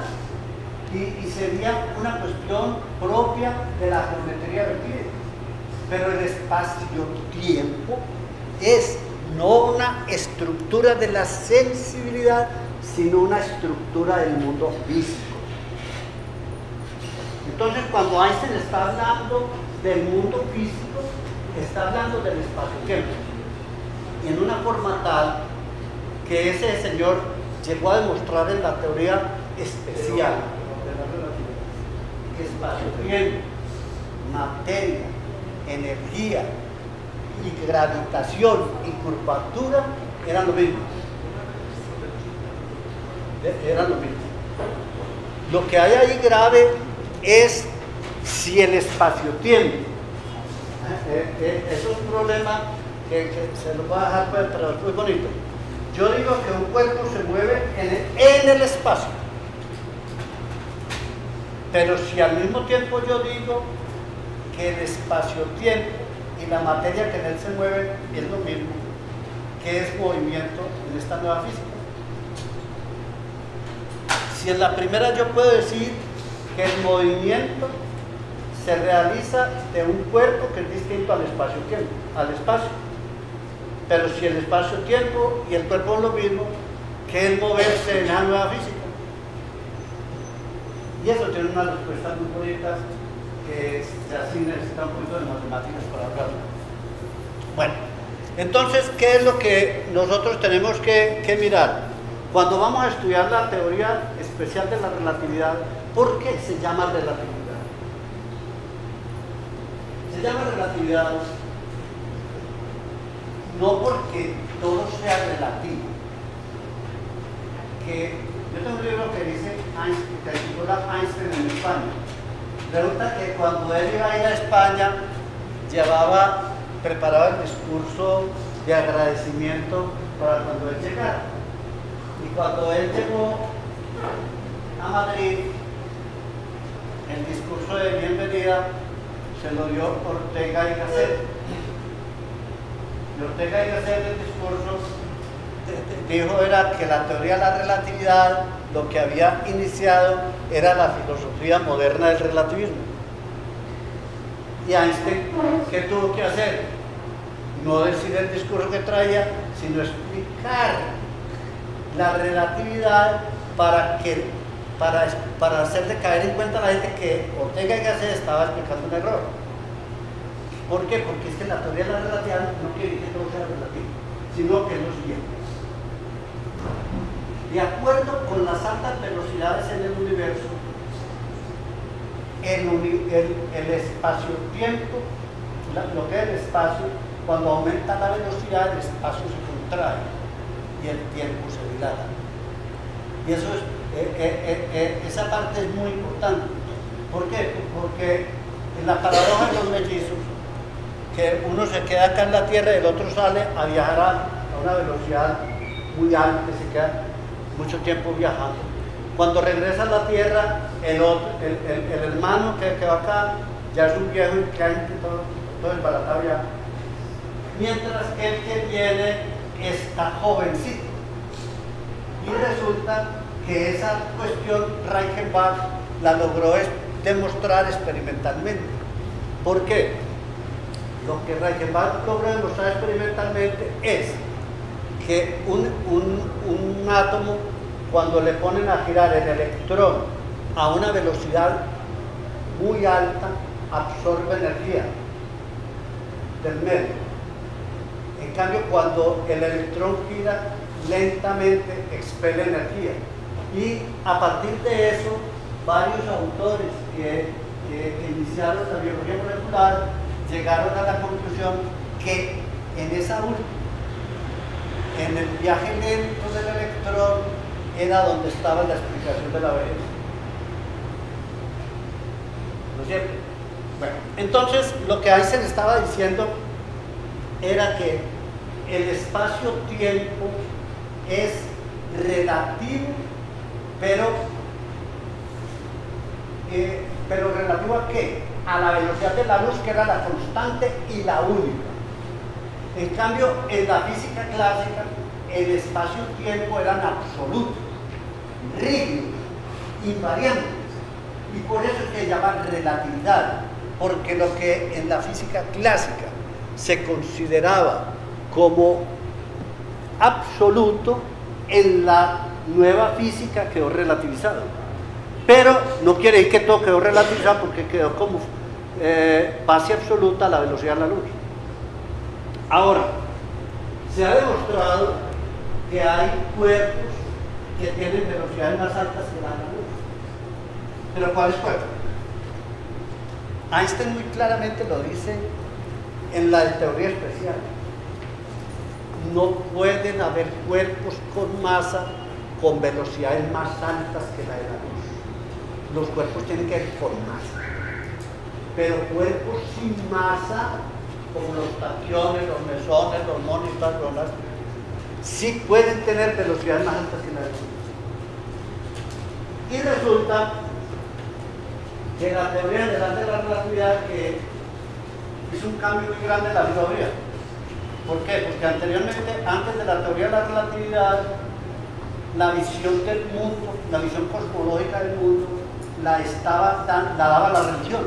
y sería una cuestión propia de la geometría de Euclides. Pero el espacio-tiempo es no una estructura de la sensibilidad, sino una estructura del mundo físico. Entonces, cuando Einstein está hablando del mundo físico, está hablando del espacio-tiempo, en una forma tal que ese señor llegó a demostrar en la teoría especial de la relatividad, espacio-tiempo, materia, energía y gravitación y curvatura eran lo mismo. Lo que hay ahí grave es si el espacio-tiempo, es un problema que se lo va a dejar para atrás, muy bonito. Yo digo que un cuerpo se mueve en el espacio, pero si al mismo tiempo yo digo que el espacio-tiempo y la materia que en él se mueve es lo mismo, que es movimiento en esta nueva física. Si en la primera yo puedo decir que el movimiento se realiza de un cuerpo que es distinto al espacio-tiempo, pero si el espacio-tiempo y el cuerpo es lo mismo, que es moverse en la nueva física. Y eso tiene unas respuestas muy bonitas que así necesitan un poquito de matemáticas para hablarlo. Bueno, entonces, ¿qué es lo que nosotros tenemos que mirar? Cuando vamos a estudiar la teoría especial de la relatividad, ¿por qué se llama relatividad? Se llama relatividad no porque todo sea relativo. Yo tengo un libro que dice Einstein, que titula Einstein en España. Resulta que cuando él iba a ir a España, preparaba el discurso de agradecimiento para cuando él llegara. Y cuando él llegó a Madrid, el discurso de bienvenida se lo dio Ortega y Gasset. Ortega y Gasset, el discurso dijo era que la teoría de la relatividad lo que había iniciado era la filosofía moderna del relativismo. Y Einstein, ¿qué tuvo que hacer? No decir el discurso que traía, sino explicar la relatividad para hacerle caer en cuenta a la gente que Ortega y Gasset estaba explicando un error. ¿Por qué? Porque es que la teoría de la relatividad no quiere que todo sea relativo, sino que es lo siguiente. De acuerdo con las altas velocidades en el universo, el espacio-tiempo, lo que es el espacio, cuando aumenta la velocidad, el espacio se contrae y el tiempo se dilata. Y eso es esa parte es muy importante. ¿Por qué? Porque en la paradoja de los mellizos, que uno se queda acá en la Tierra y el otro sale a viajar a una velocidad muy alta, se queda mucho tiempo viajando. Cuando regresa a la Tierra, el hermano que va acá ya es un viejo y cae todo desbaratado ya, mientras que el que viene está jovencito. Y resulta que esa cuestión Reichenbach la logró demostrar experimentalmente. ¿Por qué? Lo que Reichenbach logró demostrar experimentalmente es que un átomo, cuando le ponen a girar el electrón a una velocidad muy alta, absorbe energía del medio. En cambio, cuando el electrón gira lentamente, expele energía. Y a partir de eso, varios autores que iniciaron la biología molecular llegaron a la conclusión que en el viaje lento del electrón era donde estaba la explicación de la belleza. ¿No es cierto? Bueno, entonces lo que Einstein estaba diciendo era que el espacio-tiempo es relativo, pero relativo a ¿qué? A la velocidad de la luz, que era la constante y la única. En cambio, en la física clásica, el espacio-tiempo eran absolutos, rígidos, invariantes, y por eso se llama relatividad, porque lo que en la física clásica se consideraba como absoluto en la nueva física quedó relativizado, pero no quiere decir que todo quedó relativizado porque quedó como base absoluta a la velocidad de la luz. Ahora, se ha demostrado que hay cuerpos que tienen velocidades más altas que la de la luz, pero ¿cuáles cuerpos? Einstein muy claramente lo dice en la de teoría especial: no pueden haber cuerpos con masa con velocidades más altas que la de la luz. Los cuerpos tienen que ir con masa, pero cuerpos sin masa como los taquiones, los mesones, los monos, las sí pueden tener velocidades más altas que la de la luz. Y resulta que la teoría general de la relatividad que hizo un cambio muy grande en la teoría. ¿Por qué? Porque anteriormente, antes de la teoría de la relatividad, la visión del mundo, la visión cosmológica del mundo, la daba la religión.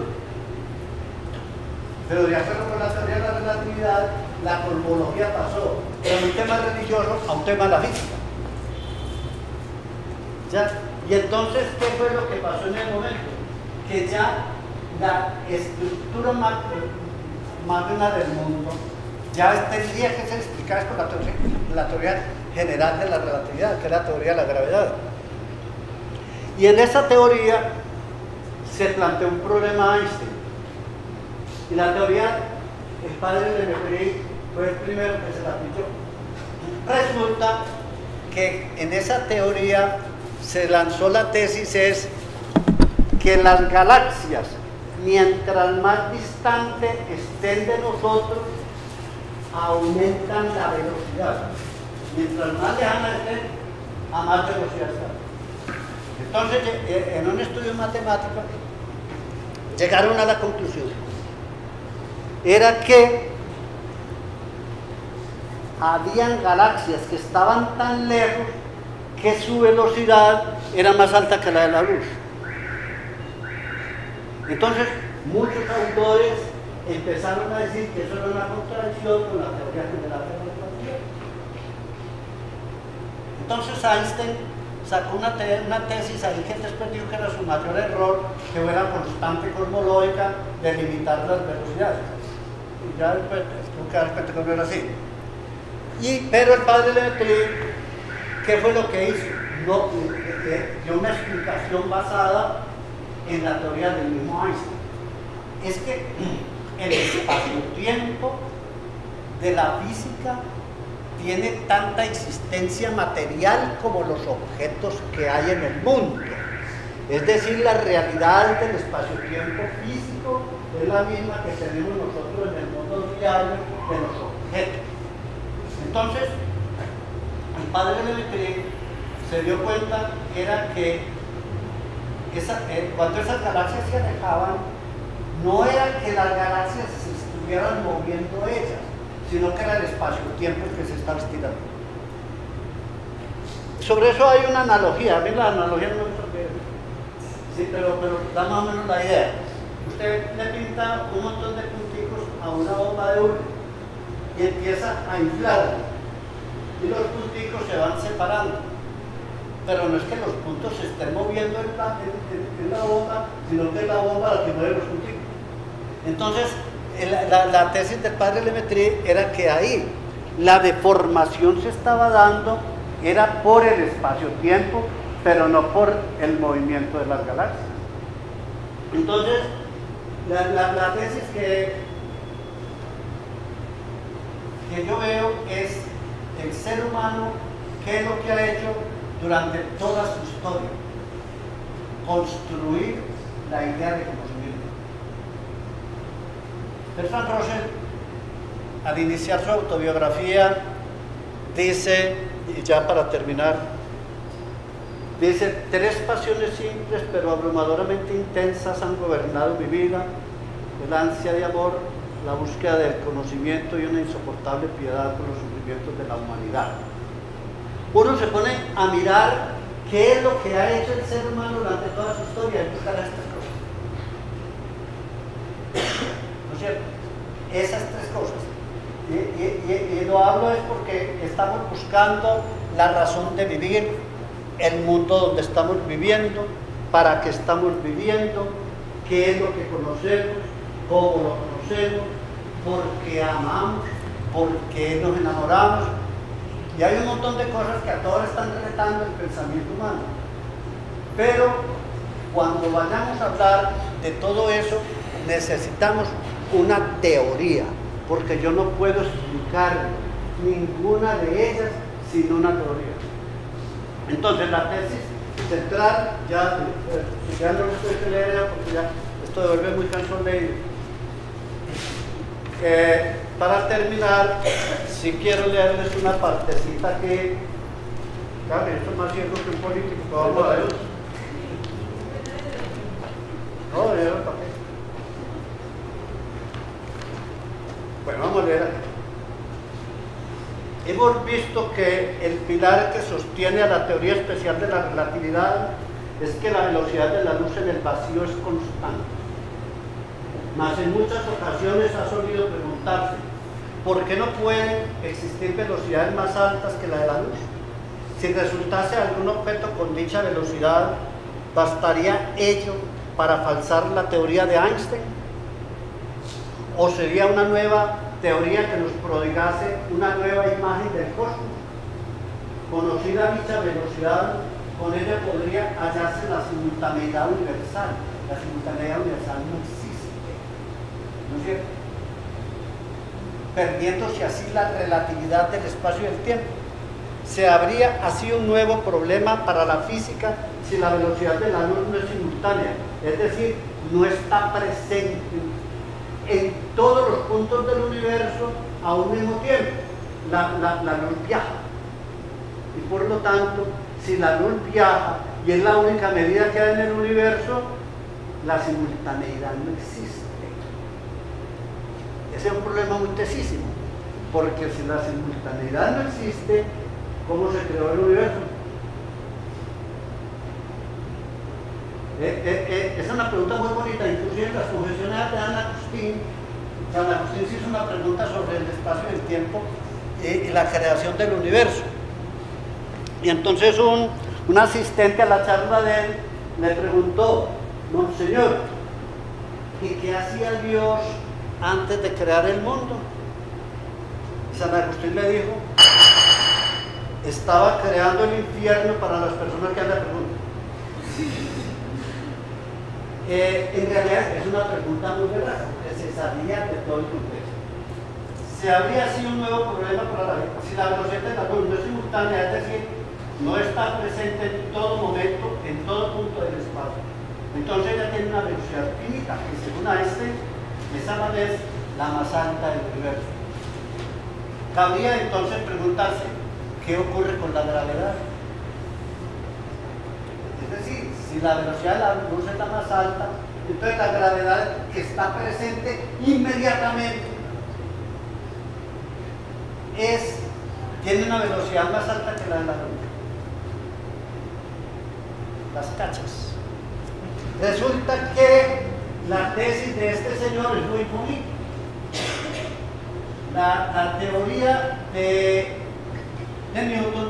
Pero ya solo con la teoría de la relatividad, la cosmología pasó de un tema religioso a un tema de la física. ¿Ya? Y entonces, ¿qué fue lo que pasó en el momento? Que ya la estructura magna del mundo ya tendría que ser explicada con la teoría general de la relatividad, que es la teoría de la gravedad. Y en esa teoría se planteó un problema Einstein. Y la teoría, el padre de Berkeley fue el primero que se la aplicó. Resulta que en esa teoría se lanzó la tesis es que las galaxias, mientras más distantes estén de nosotros, aumentan la velocidad. Mientras más lejanas estén, a más velocidad está. Entonces, en un estudio matemático, llegaron a la conclusión. Era que habían galaxias que estaban tan lejos que su velocidad era más alta que la de la luz. Entonces, muchos autores empezaron a decir que eso era una contradicción con la teoría general de la relatividad. Entonces Einstein sacó una tesis ahí que después dijo que era su mayor error, que fue la constante cosmológica de limitar las velocidades. Y ya después tuvo que dar cuenta que no era así. Pero el padre Leclerc, ¿qué fue lo que hizo? Dio una explicación basada en la teoría del mismo Einstein. Es que el espacio-tiempo de la física tiene tanta existencia material como los objetos que hay en el mundo. Es decir, la realidad del espacio-tiempo físico es la misma que tenemos nosotros en el mundo diario de los objetos. Entonces, el padre Leclerc se dio cuenta cuando esas galaxias se alejaban, no era que las galaxias se estuvieran moviendo ellas, sino que era el espacio-tiempo que se estaba estirando. Sobre eso hay una analogía. A mí la analogía no me gusta, sí, pero da más o menos la idea. Usted le pinta un montón de punticos a una bomba de hule y empieza a inflarla, y los punticos se van separando. Pero no es que los puntos se estén moviendo en la bomba, sino que es la bomba la que mueve los puntitos. Entonces, la tesis del padre Leclerc era que ahí la deformación se estaba dando, era por el espacio-tiempo, pero no por el movimiento de las galaxias. Entonces, la tesis que yo veo es el ser humano, ¿qué es lo que ha hecho durante toda su historia? Construir la idea de conocimiento. Bertrand Russell, al iniciar su autobiografía, dice, y ya para terminar, dice: tres pasiones simples pero abrumadoramente intensas han gobernado mi vida: el ansia de amor, la búsqueda del conocimiento y una insoportable piedad por los sufrimientos de la humanidad. Uno se pone a mirar qué es lo que ha hecho el ser humano durante toda su historia y buscar estas cosas. ¿No es cierto? Esas tres cosas. y lo hablo es porque estamos buscando la razón de vivir, el mundo donde estamos viviendo, para qué estamos viviendo, qué es lo que conocemos, cómo lo conocemos, por qué amamos, por qué nos enamoramos. Y hay un montón de cosas que a todos están retando el pensamiento humano. Pero cuando vayamos a hablar de todo eso, necesitamos una teoría, porque yo no puedo explicar ninguna de ellas sin una teoría. Entonces la tesis central, ya no lo estoy leyendo porque ya esto devuelve muy cansón leído. Para terminar, si quiero leerles una partecita que, claro, esto es más cierto que un político, vamos a ver. No, yo no papel. Bueno, vamos a leer acá. Hemos visto que el pilar que sostiene a la teoría especial de la relatividad es que la velocidad de la luz en el vacío es constante. Mas en muchas ocasiones ha solido preguntarse, ¿por qué no pueden existir velocidades más altas que la de la luz? Si resultase algún objeto con dicha velocidad, ¿bastaría ello para falsar la teoría de Einstein? ¿O sería una nueva teoría que nos prodigase una nueva imagen del cosmos? Conocida dicha velocidad, con ella podría hallarse la simultaneidad universal. La simultaneidad universal no existe, ¿no es cierto? Perdiéndose así la relatividad del espacio y del tiempo. Se habría así un nuevo problema para la física si la velocidad de la luz no es simultánea, es decir, no está presente en todos los puntos del universo a un mismo tiempo. La luz viaja, y por lo tanto, si la luz viaja y es la única medida que hay en el universo, la simultaneidad no existe. Ese es un problema muy tesísimo, porque si la simultaneidad no existe, ¿cómo se creó el universo? Es una pregunta muy bonita. Inclusive en las confesiones de San Agustín se hizo una pregunta sobre el espacio y el tiempo y la creación del universo. Y entonces un asistente a la charla de él le preguntó: Monseñor, ¿y qué hacía Dios antes de crear el mundo? Y San Agustín le dijo: estaba creando el infierno para las personas que hacen la pregunta. En realidad es una pregunta muy veraz, porque se sabía de todo el contexto. Se habría sido un nuevo problema para la vida si la velocidad de la luz no es simultánea, es decir, no está presente en todo momento, en todo punto del espacio. Entonces ella tiene una velocidad finita, que según Einstein, esa no es la más alta del universo. Cabría entonces preguntarse, ¿qué ocurre con la gravedad? Es decir, si la velocidad de la luz es la más alta, entonces la gravedad que está presente inmediatamente tiene una velocidad más alta que la de la luz. Las cachas. Resulta que la tesis de este señor es muy bonita. La teoría de Newton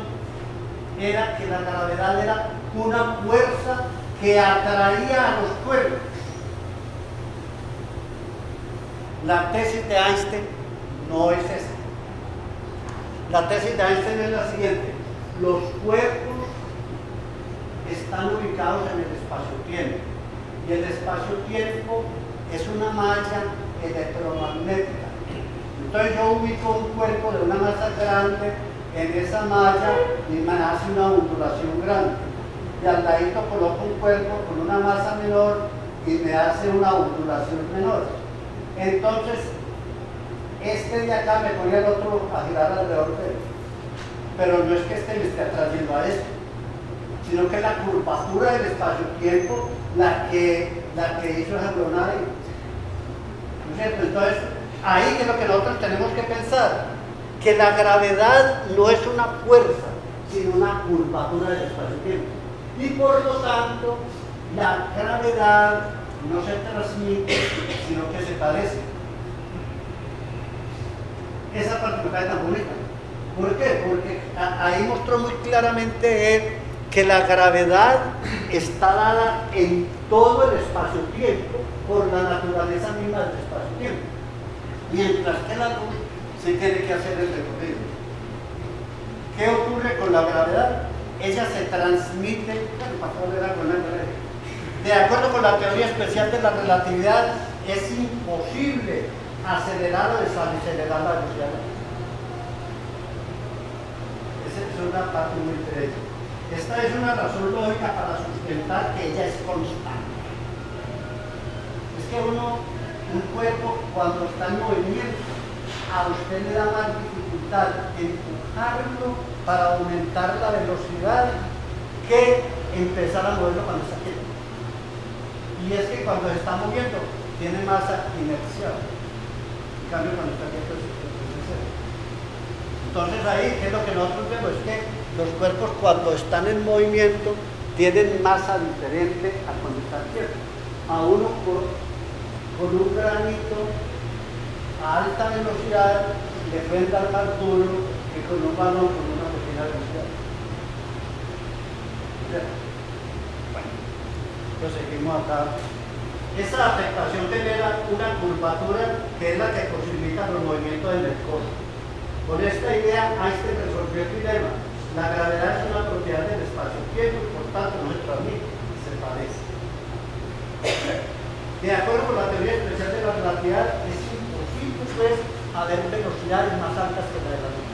era que la gravedad era una fuerza que atraía a los cuerpos. La tesis de Einstein no es esta. La tesis de Einstein es la siguiente: los cuerpos están ubicados en el espacio-tiempo, y el espacio-tiempo es una malla electromagnética. Entonces yo ubico un cuerpo de una masa grande en esa malla y me hace una ondulación grande, y al ladito coloco un cuerpo con una masa menor y me hace una ondulación menor. Entonces este de acá me pone el otro a girar alrededor de él, pero no es que este me esté atrayendo a este, sino que la curvatura del espacio-tiempo la que hizo esa peonada ahí, ¿no es cierto? Entonces ahí es lo que nosotros tenemos que pensar, que la gravedad no es una fuerza, sino una curvatura del espacio-tiempo. Y por lo tanto, la gravedad no se transmite, sino que se padece. esa particularidad tan bonita. ¿Por qué? Porque ahí mostró muy claramente él que la gravedad está dada en todo el espacio-tiempo por la naturaleza misma del espacio-tiempo, mientras que la luz se tiene que hacer el recorrido. ¿Qué ocurre con la gravedad? Ella se transmite de acuerdo con la teoría especial de la relatividad. Es imposible acelerar o desacelerar la velocidad. Esa es una parte muy interesante. Esta es una razón lógica para sustentar que ella es constante. Es que un cuerpo cuando está en movimiento, a usted le da más dificultad empujarlo para aumentar la velocidad que empezar a moverlo cuando está quieto. Y es que cuando se está moviendo tiene masa inercial. En cambio cuando está quieto es inercial. Entonces ahí es lo que nosotros vemos, es que los cuerpos cuando están en movimiento tienen masa diferente a cuando están quietos. A uno con un granito a alta velocidad le pueden dar más duro que con un balón con una pequeña velocidad. Bueno, proseguimos acá. Esa afectación genera una curvatura que es la que posibilita los movimientos en el cuerpo. Con esta idea Einstein resolvió el dilema. La gravedad es una propiedad del espacio-tiempo y por tanto no se transmite, se parece. De acuerdo con la teoría especial de la relatividad, es imposible pues haber velocidades más altas que la de la luz.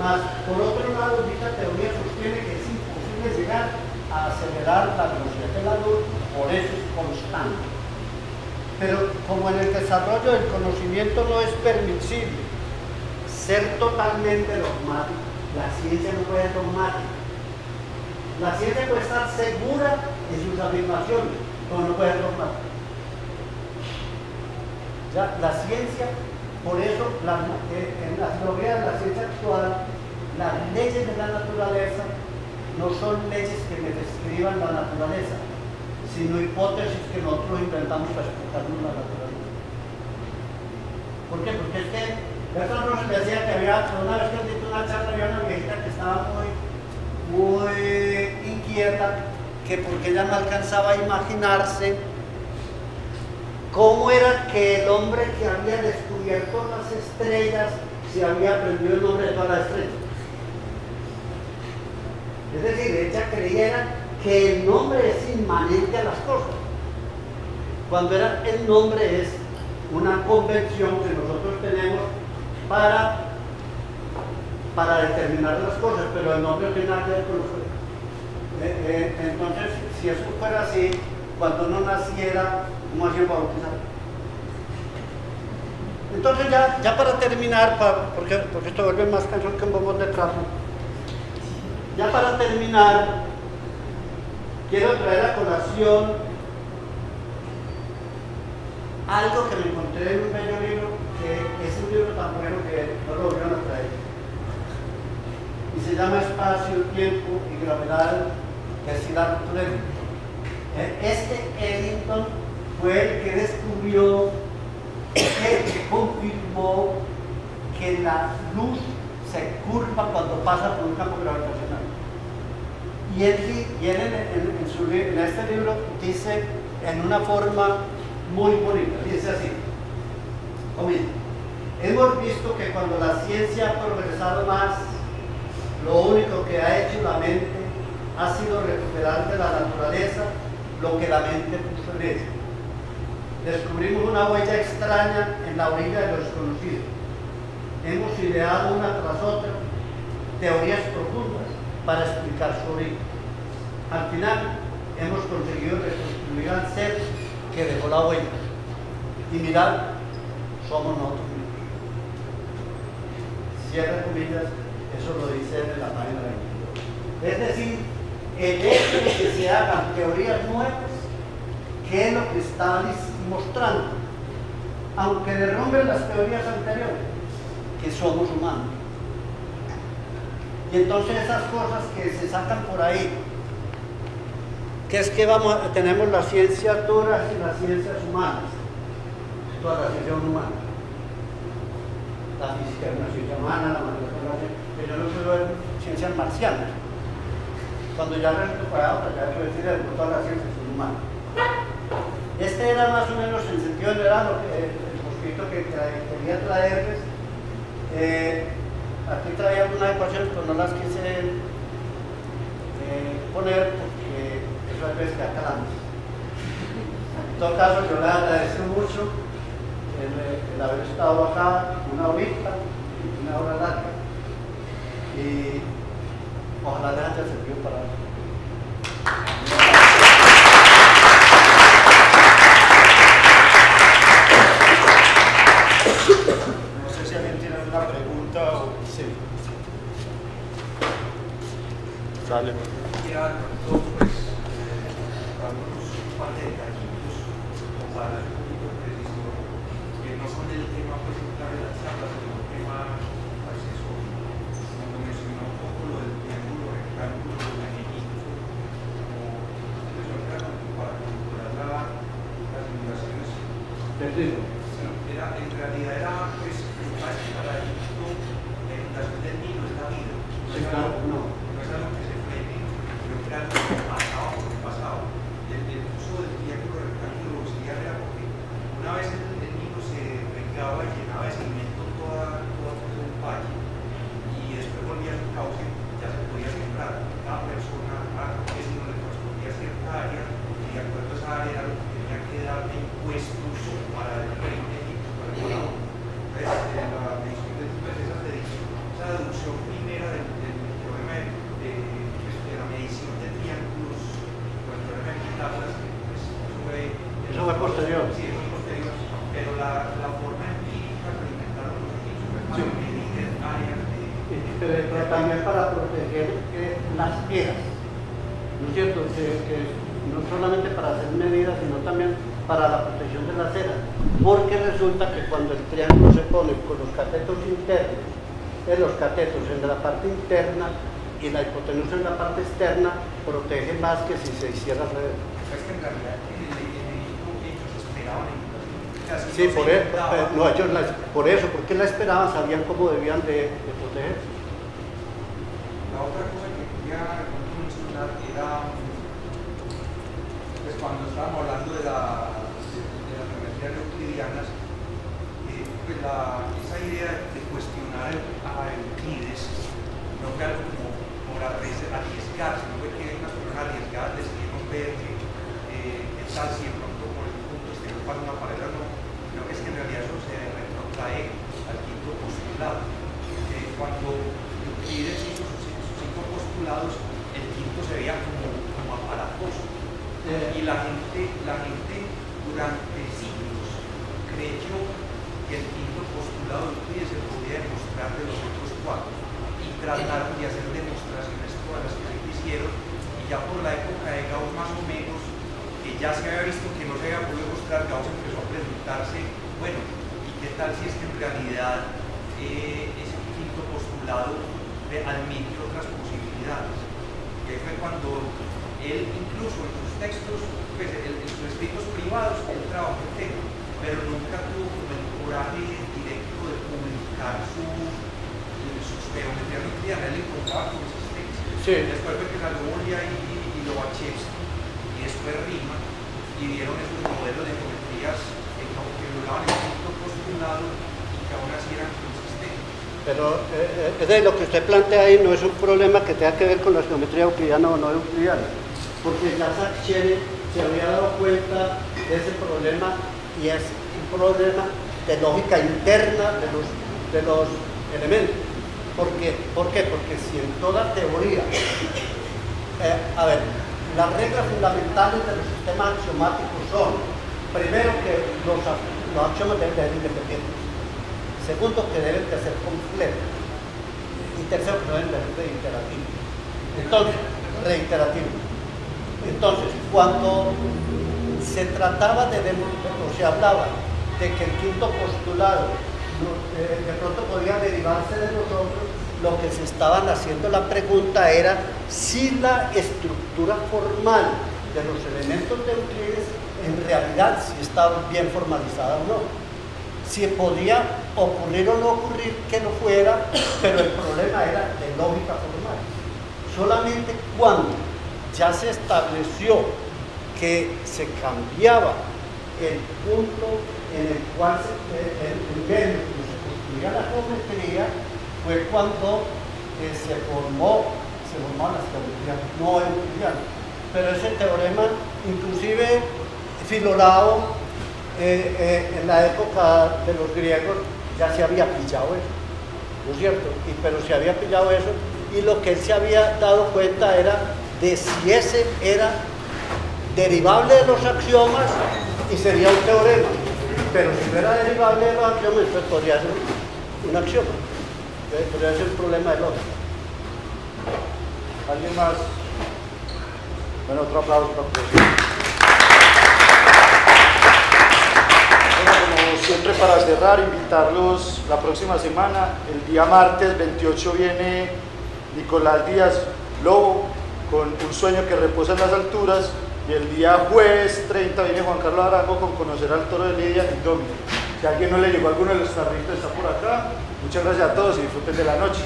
Mas, por otro lado, dicha teoría sostiene que es imposible llegar a acelerar la velocidad de la luz, por eso es constante. Pero como en el desarrollo del conocimiento no es permisible ser totalmente dogmático, la ciencia no puede ser dogmática. La ciencia puede estar segura en sus afirmaciones, pero no puede ser dogmática. Ya, la ciencia, por eso en las teorías de la ciencia actual, las leyes de la naturaleza no son leyes que me describan la naturaleza, sino hipótesis que nosotros inventamos para explicarnos la naturaleza. ¿Por qué? Porque es que Bertrand Russell decía que había, una vez que he dicho una charla, había una viejita que estaba muy inquieta, que porque ella no alcanzaba a imaginarse cómo era que el hombre que había descubierto las estrellas se había aprendido el nombre de todas las estrellas. Es decir, ella creía que el nombre es inmanente a las cosas, cuando era, el nombre es una convención que nosotros tenemos para determinar las cosas, pero el nombre no tiene nada que ver con nosotros. Entonces, si eso fuera así, cuando uno naciera, ¿cómo hacían para bautizar? Entonces ya para terminar, porque esto vuelve más cansón que un bombón de trapo, ya para terminar quiero traer a colación algo que me encontré en un bello libro, que es un libro tan bueno que no lo volvieron a traer, y se llama Espacio, Tiempo y Gravedad de Siddhartha Torelli. Este Eddington fue el que descubrió, que confirmó que la luz se curva cuando pasa por un campo gravitacional. Y él en este libro dice en una forma muy bonita, dice así, comienza. Hemos visto que cuando la ciencia ha progresado más, lo único que ha hecho la mente ha sido recuperar de la naturaleza lo que la mente puso en ella. Descubrimos una huella extraña en la orilla de lo desconocido. Hemos ideado una tras otra teorías profundas para explicar su origen. Al final, hemos conseguido reconstruir al ser que dejó la huella. Y mirad, somos nosotros mismos. Cierra comillas, eso lo dice en la página 22. Es decir, el hecho de que se hagan teorías nuevas, que es lo que está mostrando, aunque derrumben las teorías anteriores, que somos humanos. Y entonces esas cosas que se sacan por ahí, que es que tenemos las ciencias duras y las ciencias humanas, todas las ciencias humanas, la física es una ciencia humana, la matemática, pero no solo es ciencias marcianas. Cuando ya lo he recuperado, ya quiero decir, de todas las ciencias humanas. Este era más o menos el sentido general, el mosquito que quería traerles. Aquí traía algunas ecuaciones, pero no las quise poner porque eso es rescatarlas. En todo caso, yo les agradezco mucho el haber estado acá una hora larga, y ojalá les haya servido para eso. No sé si alguien tiene alguna pregunta o... Sí. Dale. Ya, pues, algunos par de detallitos para el público que no son el tema principal de las charlas, sino el tema accesorio. Cuando mencionó un poco lo del triángulo rectángulo de la genita, como para configurar las simulaciones. ¿Entendido? En realidad era, pues, para el mundo, la educación del niño es la vida. Sí, claro, no. No es algo que se frene, sino que era algo pasado por el pasado. El uso del triángulo rectángulo auxiliar era porque una vez el niño se vengaba y llenaba de cemento todo un valle, y después volvía a su cauce, ya se podía sembrar. Cada persona, a cada vecino le correspondía cierta área, y de acuerdo a esa área era lo que tenía que darle impuestos para el reino. Entonces, la medición de esa deducción primera del problema de la medición de triángulos, el problema de tablas, pues, eso fue posterior. Sí, eso fue posterior, pero la forma empírica que inventaron los equipos fue para medir áreas pero también para proteger las piedras, ¿no es cierto? Que no solamente para hacer medidas, sino también para la protección de la cera, porque resulta que cuando el triángulo se pone con los catetos internos, los catetos en la parte interna y la hipotenusa en la parte externa, protege más que si se hiciera al revés. Es que en realidad ellos esperaban. Sí, por eso, no, ellos por eso, porque la esperaban, sabían cómo debían de proteger. La otra cosa que quería mencionar era, pues, cuando estábamos hablando de las geometrías euclidianas, pues esa idea de cuestionar a Euclides no fue algo como por arriesgarse, no fue que unas personas arriesgadas decidieron ver que tal si de pronto por el punto exterior pasa una pared, no, sino que es que en realidad eso se retrotrae al quinto postulado. Cuando Euclides hizo sus cinco postulados, el quinto se veía como aparatoso. Y la gente durante siglos creyó que el quinto postulado de Euclides se podía demostrar de los otros cuatro, y trataron de hacer demostraciones todas las que se quisieron, y ya por la época de Gauss más o menos, que ya se había visto que no se había podido mostrar, Gauss empezó a preguntarse, bueno, ¿y qué tal si es que en realidad ese quinto postulado admite otras posibilidades? Que fue cuando él incluso en sus textos, pues, en sus escritos privados, él trabajó el tema, pero nunca tuvo como el coraje directo de publicar sus geometrías euclidianas. Él encontraba con sus textos. Sí. Después fue que salió Huella y Lobachevsky, y después Rima, y vieron esos modelos de geometrías que violaban el punto postulado y que aún así eran consistentes. Pero lo que usted plantea ahí no es un problema que tenga que ver con la geometría euclidiana o no euclidiana, porque ya Sacheri se había dado cuenta de ese problema, y es un problema de lógica interna de los elementos. ¿Por qué? Porque si en toda teoría, las reglas fundamentales de los sistemas axiomáticos son, primero, que los axiomas deben ser independientes, segundo, que deben de ser completos, y tercero, que no deben de ser iterativos. Entonces, reiterativos. Entonces, cuando se trataba de demostrar, o se hablaba de que el quinto postulado de pronto podía derivarse de los otros, lo que se estaban haciendo la pregunta era si la estructura formal de los elementos de Euclides en realidad si estaba bien formalizada o no. Si podía ocurrir o no ocurrir, que no fuera, pero el problema era de lógica formal. Solamente cuando ya se estableció que se cambiaba el punto en el cual el nivel en que se construía la geometría, fue cuando se formaron las teorías no euclidianas. Pero ese teorema, inclusive Filorao, en la época de los griegos, ya se había pillado eso, ¿no es cierto? Pero se había pillado eso, y lo que él se había dado cuenta era de si ese era derivable de los axiomas y sería un teorema, pero si no era derivable de los axiomas, entonces podría ser un axioma. Entonces podría ser un problema de lógica. ¿Alguien más? Bueno, otro aplauso para el profesor. Siempre para cerrar, invitarlos la próxima semana, el día martes 28 viene Nicolás Díaz Lobo con Un sueño que reposa en las alturas, y el día jueves 30 viene Juan Carlos Arango con Conocer al toro de Lidia y Domino. Si a alguien no le llegó alguno de los tarritos, está por acá. Muchas gracias a todos y disfruten de la noche.